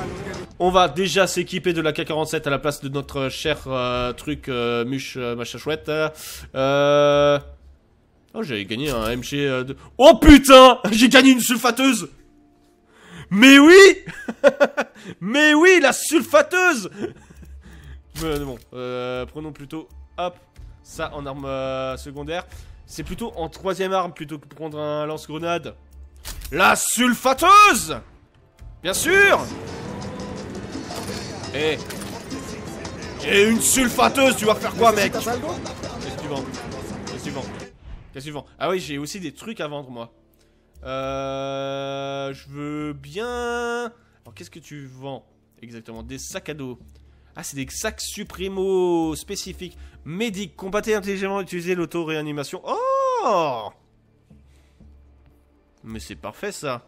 On va déjà s'équiper de la K47 à la place de notre cher truc muche machin chouette. Oh, j'avais gagné un MG de... Oh putain, j'ai gagné une sulfateuse. Mais oui. Mais oui, la sulfateuse. Mais bon, prenons plutôt hop ça en arme secondaire. C'est plutôt en troisième arme plutôt que prendre un lance-grenade. La sulfateuse. Bien sûr. Eh, j'ai une sulfateuse, tu vas faire quoi mec? Qu'est-ce que tu vends? Qu'est-ce que tu vends? Qu'est-ce que tu vends? Ah oui, j'ai aussi des trucs à vendre moi. Je veux bien... Alors qu'est-ce que tu vends exactement? Des sacs à dos. Ah, c'est des sacs suprimo spécifiques. Médic, combattez intelligemment, utilisez l'auto-réanimation. Oh! Mais c'est parfait ça.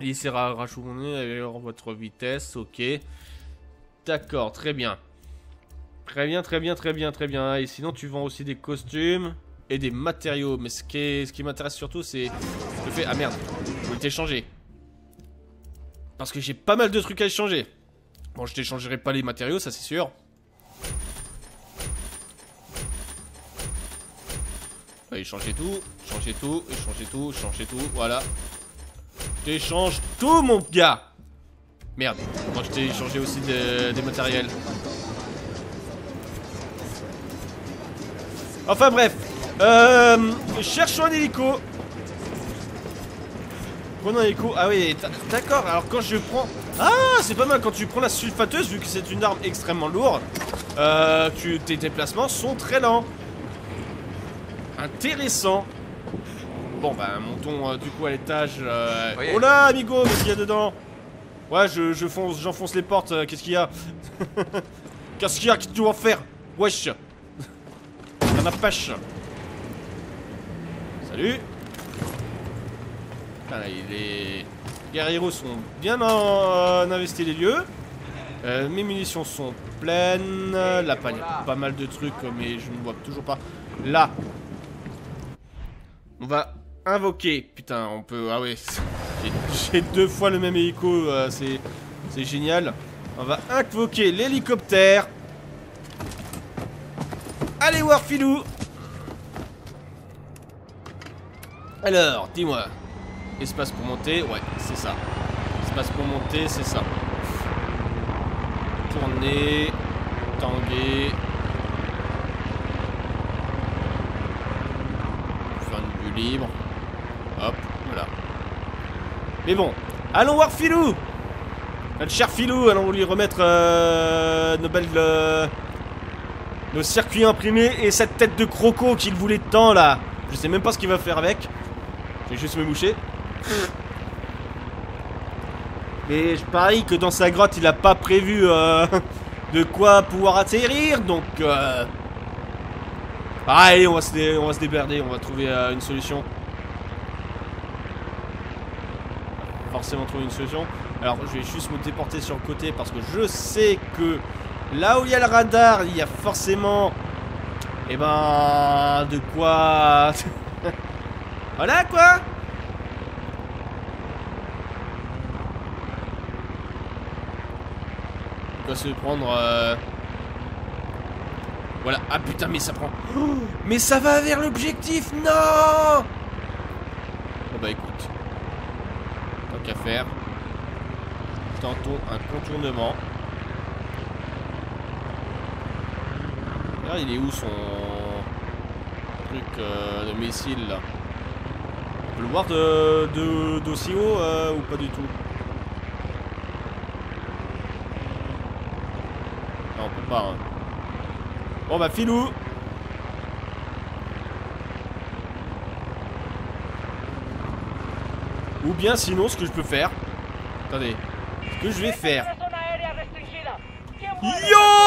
Il essaiera de rachouronner alors votre vitesse, ok. D'accord, très bien. Très bien, très bien, très bien, très bien. Et sinon, tu vends aussi des costumes et des matériaux. Mais ce qui m'intéresse surtout, c'est... Je fais... Ah merde, je voulais t'échanger. Parce que j'ai pas mal de trucs à échanger. Bon, je t'échangerai pas les matériaux, ça c'est sûr. Allez, changez tout, changez tout, changez tout, changez tout, voilà. T'échanges tout mon gars. Merde, moi je t'ai échangé aussi des matériels. Enfin bref, cherchons un hélico. Prenons un hélico, ah oui d'accord, alors quand je prends... Ah c'est pas mal, quand tu prends la sulfateuse vu que c'est une arme extrêmement lourde, tes déplacements sont très lents. Intéressant. Bon bah montons du coup à l'étage. Oui. Oh là amigo, qu'est-ce qu'il y a dedans? Ouais j'enfonce les portes, qu'est-ce qu'il y a? Qu'est-ce qu'il y a? Qu'est-ce que tu vas faire? Wesh. Un apache. Salut. Là, les guerrieros sont bien investis les lieux. Mes munitions sont pleines. La panne, pas mal de trucs mais je ne vois toujours pas. Là on va invoquer, putain on peut, ah ouais, j'ai deux fois le même hélico, c'est génial. On va invoquer l'hélicoptère. Allez voir Filou. Alors, dis-moi, espace pour monter, ouais c'est ça. Espace pour monter, c'est ça. Tourner, tanguer. Libre. Hop, voilà. Mais bon, allons voir Filou. Notre cher Philou, allons lui remettre nos belles... nos circuits imprimés et cette tête de croco qu'il voulait tant là. Je sais même pas ce qu'il va faire avec. Je vais juste me moucher. Mais je parie que dans sa grotte il a pas prévu de quoi pouvoir atterrir. Donc allez, on va se déberder, on va trouver une solution. Forcément trouver une solution. Alors je vais juste me déporter sur le côté parce que je sais que là où il y a le radar, il y a forcément eh ben de quoi. Voilà quoi. De quoi se prendre Voilà. Ah putain mais ça prend. Oh, mais ça va vers l'objectif. Non. Bon bah écoute, tant qu'à faire, tentons un contournement. Ah, il est où son truc de missile là? On peut le voir d'aussi haut ou pas du tout? Non, on peut pas. Hein. Bon bah filou. Ou bien sinon ce que je peux faire. Attendez. Ce que je vais faire. YOLO.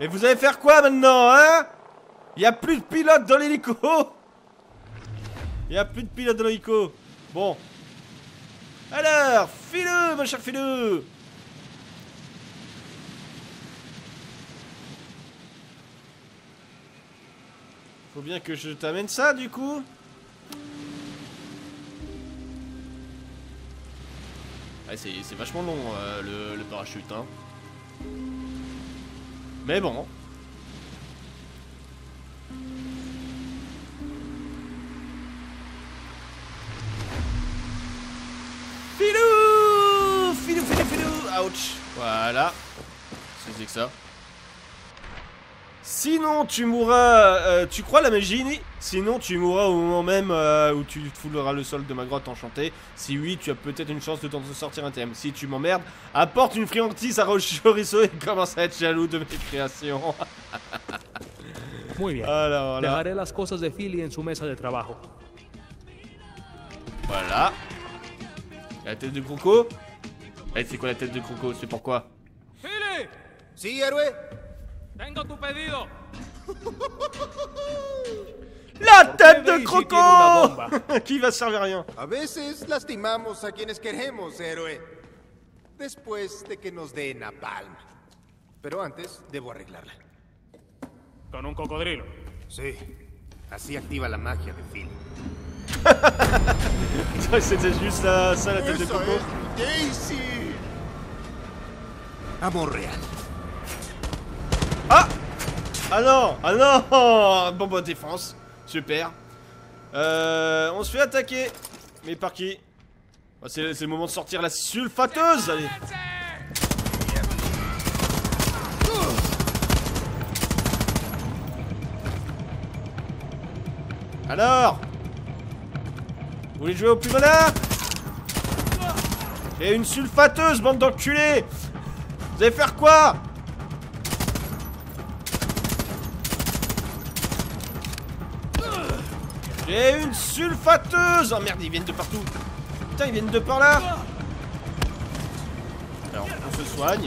Et vous allez faire quoi maintenant, hein? Il n'y a plus de pilote dans l'hélico. Il n'y a plus de pilote dans l'hélico. Bon. Alors, fileux, mon cher fileux. Faut bien que je t'amène ça, du coup. Ouais, c'est vachement long, le parachute, hein. Mais bon. Filou, filou, filou, filou. Ouch. Voilà. C'est que ça. Sinon tu mourras tu crois la magie? Sinon tu mourras au moment même où tu fouleras le sol de ma grotte enchantée. Si oui, tu as peut-être une chance de t'en sortir un thème. Si tu m'emmerdes, apporte une friandise à Chorizo et commence à être jaloux de mes créations. Muy bien. Alors, voilà. Dejaré las cosas de Philly en su mesa de trabajo. Voilà. La tête de croco. Allez, c'est quoi la tête de croco? C'est pourquoi? Philly. Si, héroe. Tengo tu pedido. La tête de croco qui va servir à rien. A veces lastimamos a quienes queremos, héroe. Después de que nos den napalm. Pero antes debo arreglarla. Con un cocodrilo. Sí. Así activa la magia de Phil. C'était juste ça la tête de croco. Daisy. Amor real. Ah! Ah non! Ah non! Bon, bonne défense. Super. On se fait attaquer. Mais par qui? Bah, c'est le moment de sortir la sulfateuse! Allez! Alors! Vous voulez jouer au plus malin? J'ai une sulfateuse, bande d'enculés! Vous allez faire quoi? J'ai une sulfateuse! Oh merde, ils viennent de partout! Putain, ils viennent de par là! Alors, on se soigne.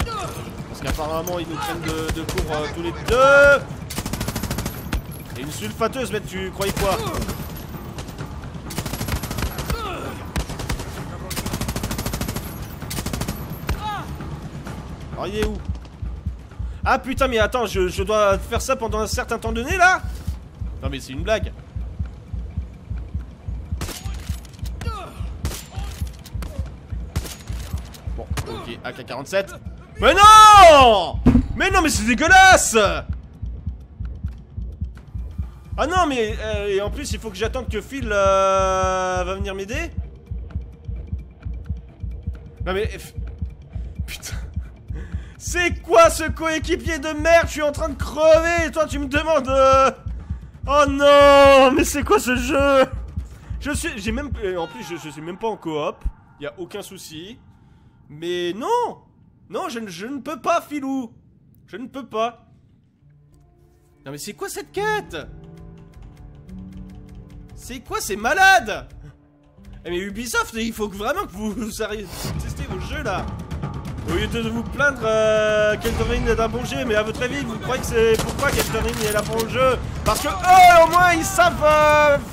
Parce qu'apparemment, ils nous prennent de cours tous les deux! Et une sulfateuse, mec, tu croyais quoi? Alors, il est où? Ah putain, mais attends, je dois faire ça pendant un certain temps donné là? Non, mais c'est une blague! Ok, AK-47. Mais non! Mais non, mais c'est dégueulasse! Ah non, mais... et en plus, il faut que j'attende que Phil va venir m'aider? Non mais... Putain... C'est quoi ce coéquipier de merde? Je suis en train de crever et toi, tu me demandes... Oh non! Mais c'est quoi ce jeu? Je sais, j'ai même... En plus, je sais même pas en coop. Y a aucun souci. Mais non! Non, je ne peux pas, Filou! Je ne peux pas. Non mais c'est quoi cette quête? C'est quoi ces malades? Eh mais Ubisoft, il faut vraiment que vous arriviez à tester vos jeux là. Au lieu de vous plaindre qu'Elden Ring est un bon jeu, mais à votre avis, vous croyez que c'est pourquoi qu'Elden Ring est un bon jeu? Parce que eux, au moins, ils savent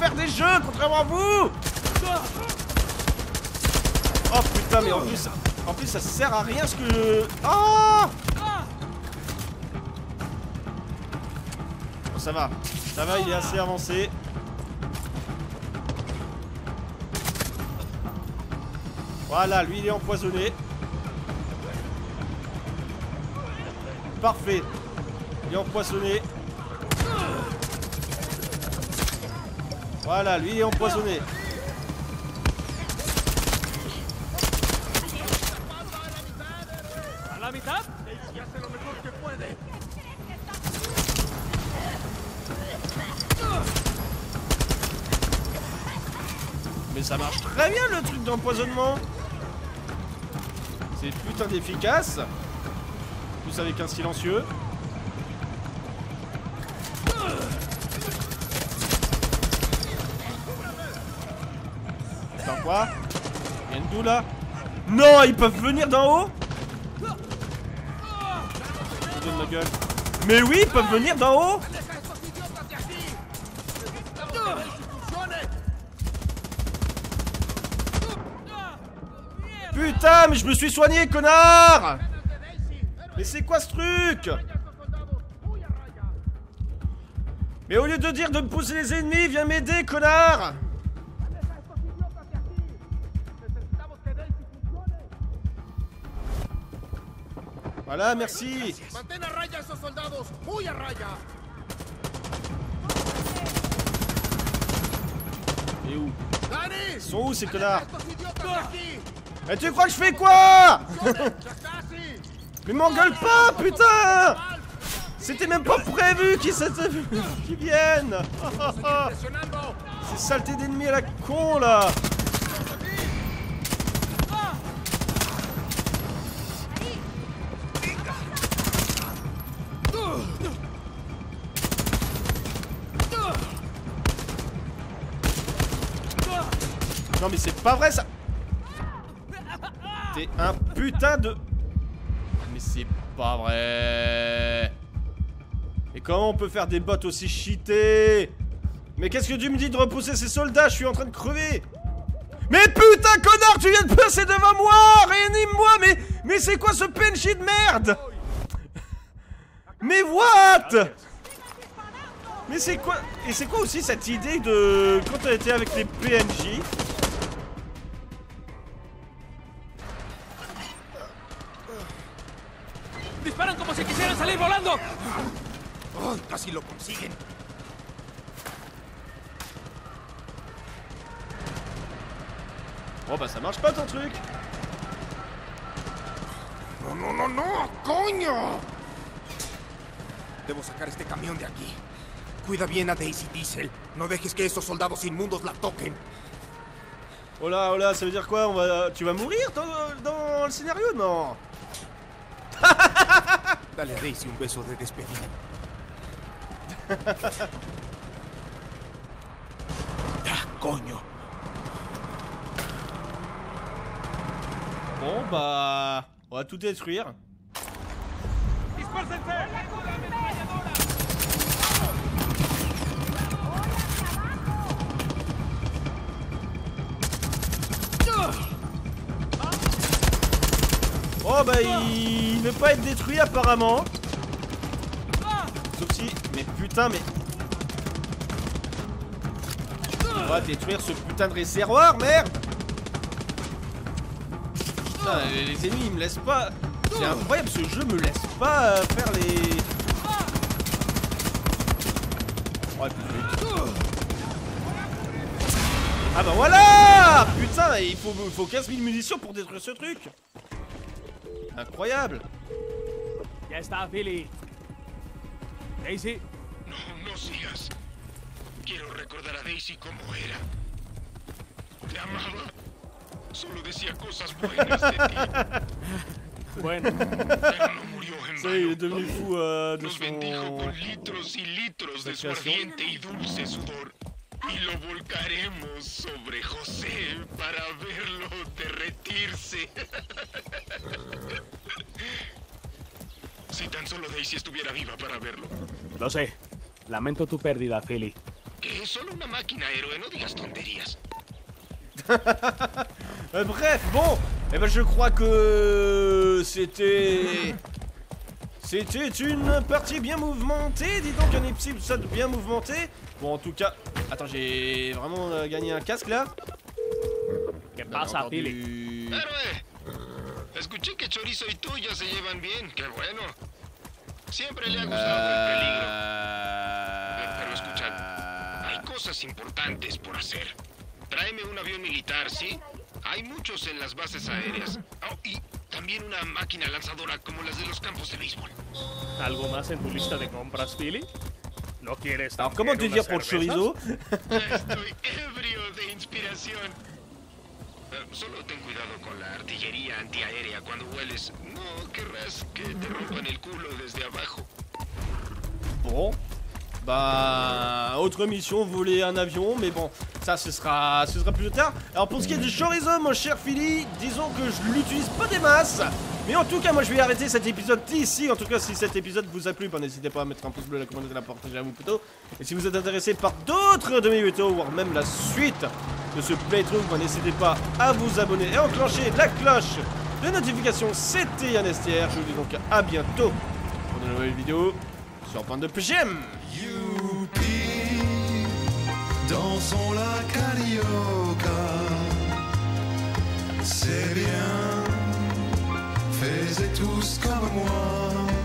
faire des jeux, contrairement à vous. Oh putain, mais en plus ça sert à rien ce que... Oh! Bon, ça va, il est assez avancé. Voilà, lui il est empoisonné. Parfait. Il est empoisonné. Voilà, lui il est empoisonné. Mais ça marche très bien le truc d'empoisonnement. C'est putain d'efficace. Plus avec un silencieux. Attends quoi? Il y a une doule là? Non, ils peuvent venir d'en haut? Je donne la gueule. Mais oui, ils peuvent venir d'en haut. Putain, mais je me suis soigné, connard! Mais c'est quoi ce truc? Mais au lieu de dire de me pousser les ennemis, viens m'aider, connard! Voilà, merci! Et où? Ils sont où ces connards? Mais tu crois que je fais quoi? Mais m'engueule pas, putain! C'était même pas prévu qu'ils viennent! Ces saletés d'ennemis à la con, là! Non mais c'est pas vrai, ça! C'est un putain de... Mais c'est pas vrai. Et comment on peut faire des bots aussi cheatés? Mais qu'est-ce que tu me dis de repousser ces soldats? Je suis en train de crever. Mais putain connard, tu viens de passer devant moi. Réanime-moi. Mais c'est quoi ce punchy de merde? Mais what? Mais c'est quoi? Et c'est quoi aussi cette idée de... Quand on était avec les PNJ. Si lo consiguen. Oh bah ça marche pas ton truc. Non non non non, coño. Debo sacar este camión de aquí. Cuida bien a Daisy Diesel. No dejes que esos soldados inmundos la toquen. Oh là, ça veut dire quoi? On va, tu vas mourir dans le scénario, non? Dale a Daisy un beso de despedida. Bon bah... On va tout détruire. Oh bah il ne peut pas être détruit apparemment. Sauf si... Mais putain, mais... On va détruire ce putain de réservoir, merde. Putain, les ennemis, ils me laissent pas... C'est incroyable, ce jeu me laisse pas faire les... Ouais, putain. Ah bah voilà. Putain, il faut 15 000 munitions pour détruire ce truc. Incroyable. Ya está, Billy. Daisy. No, no sigas. Quiero recordar a Daisy como era. Bueno. Sí, il est devenu fou de son... Y lo volcaremos sobre José para verlo derretirse. Si tan solo Daisy estuviera viva para verlo. Lo sé. Lamento tu pérdida, Philly. Que es solo una máquina, héroe. No digas tonterías. Bref, bon. Eh ben, je crois que c'était... C'était une partie bien mouvementée, dis donc, un épisode bien mouvementé. Bon, en tout cas, attends, j'ai vraiment gagné un casque là. Qu'est-ce qui passe à Philly? Escuché que Chorizo y tuya se llevan bien, qué bueno. Siempre le ha gustado el peligro. Pero escuchad, hay cosas importantes por hacer. Tráeme un avión militar, ¿sí? Hay muchos en las bases aéreas. Oh, y también una máquina lanzadora como las de los campos de béisbol. ¿Algo más en tu lista de compras, Philly? ¿No quieres? Alors, ¿cómo te diría por Chorizo? Estoy ebrio de inspiración. Solo ten cuidado con la artillería antiaérea cuando hueles. No querrás que te rompan el culo desde abajo. Bon. Bah, autre mission, voler un avion, mais bon, ça ce sera plus tard. Alors pour ce qui est du chorizo, mon cher Philly, disons que je l'utilise pas des masses. Mais en tout cas, moi je vais arrêter cet épisode ici. En tout cas, si cet épisode vous a plu, bah, n'hésitez pas à mettre un pouce bleu, à la commenter, à la partager à vos potos. Et si vous êtes intéressé par d'autres de mes vidéos, voire même la suite de ce playthrough, bah, n'hésitez pas à vous abonner et enclencher la cloche de notification. C'était Yann S.T.R. Je vous dis donc à bientôt pour de nouvelles vidéos sur Point de PGM. Youpi, dansons la carioca, c'est bien, fais-les tous comme moi.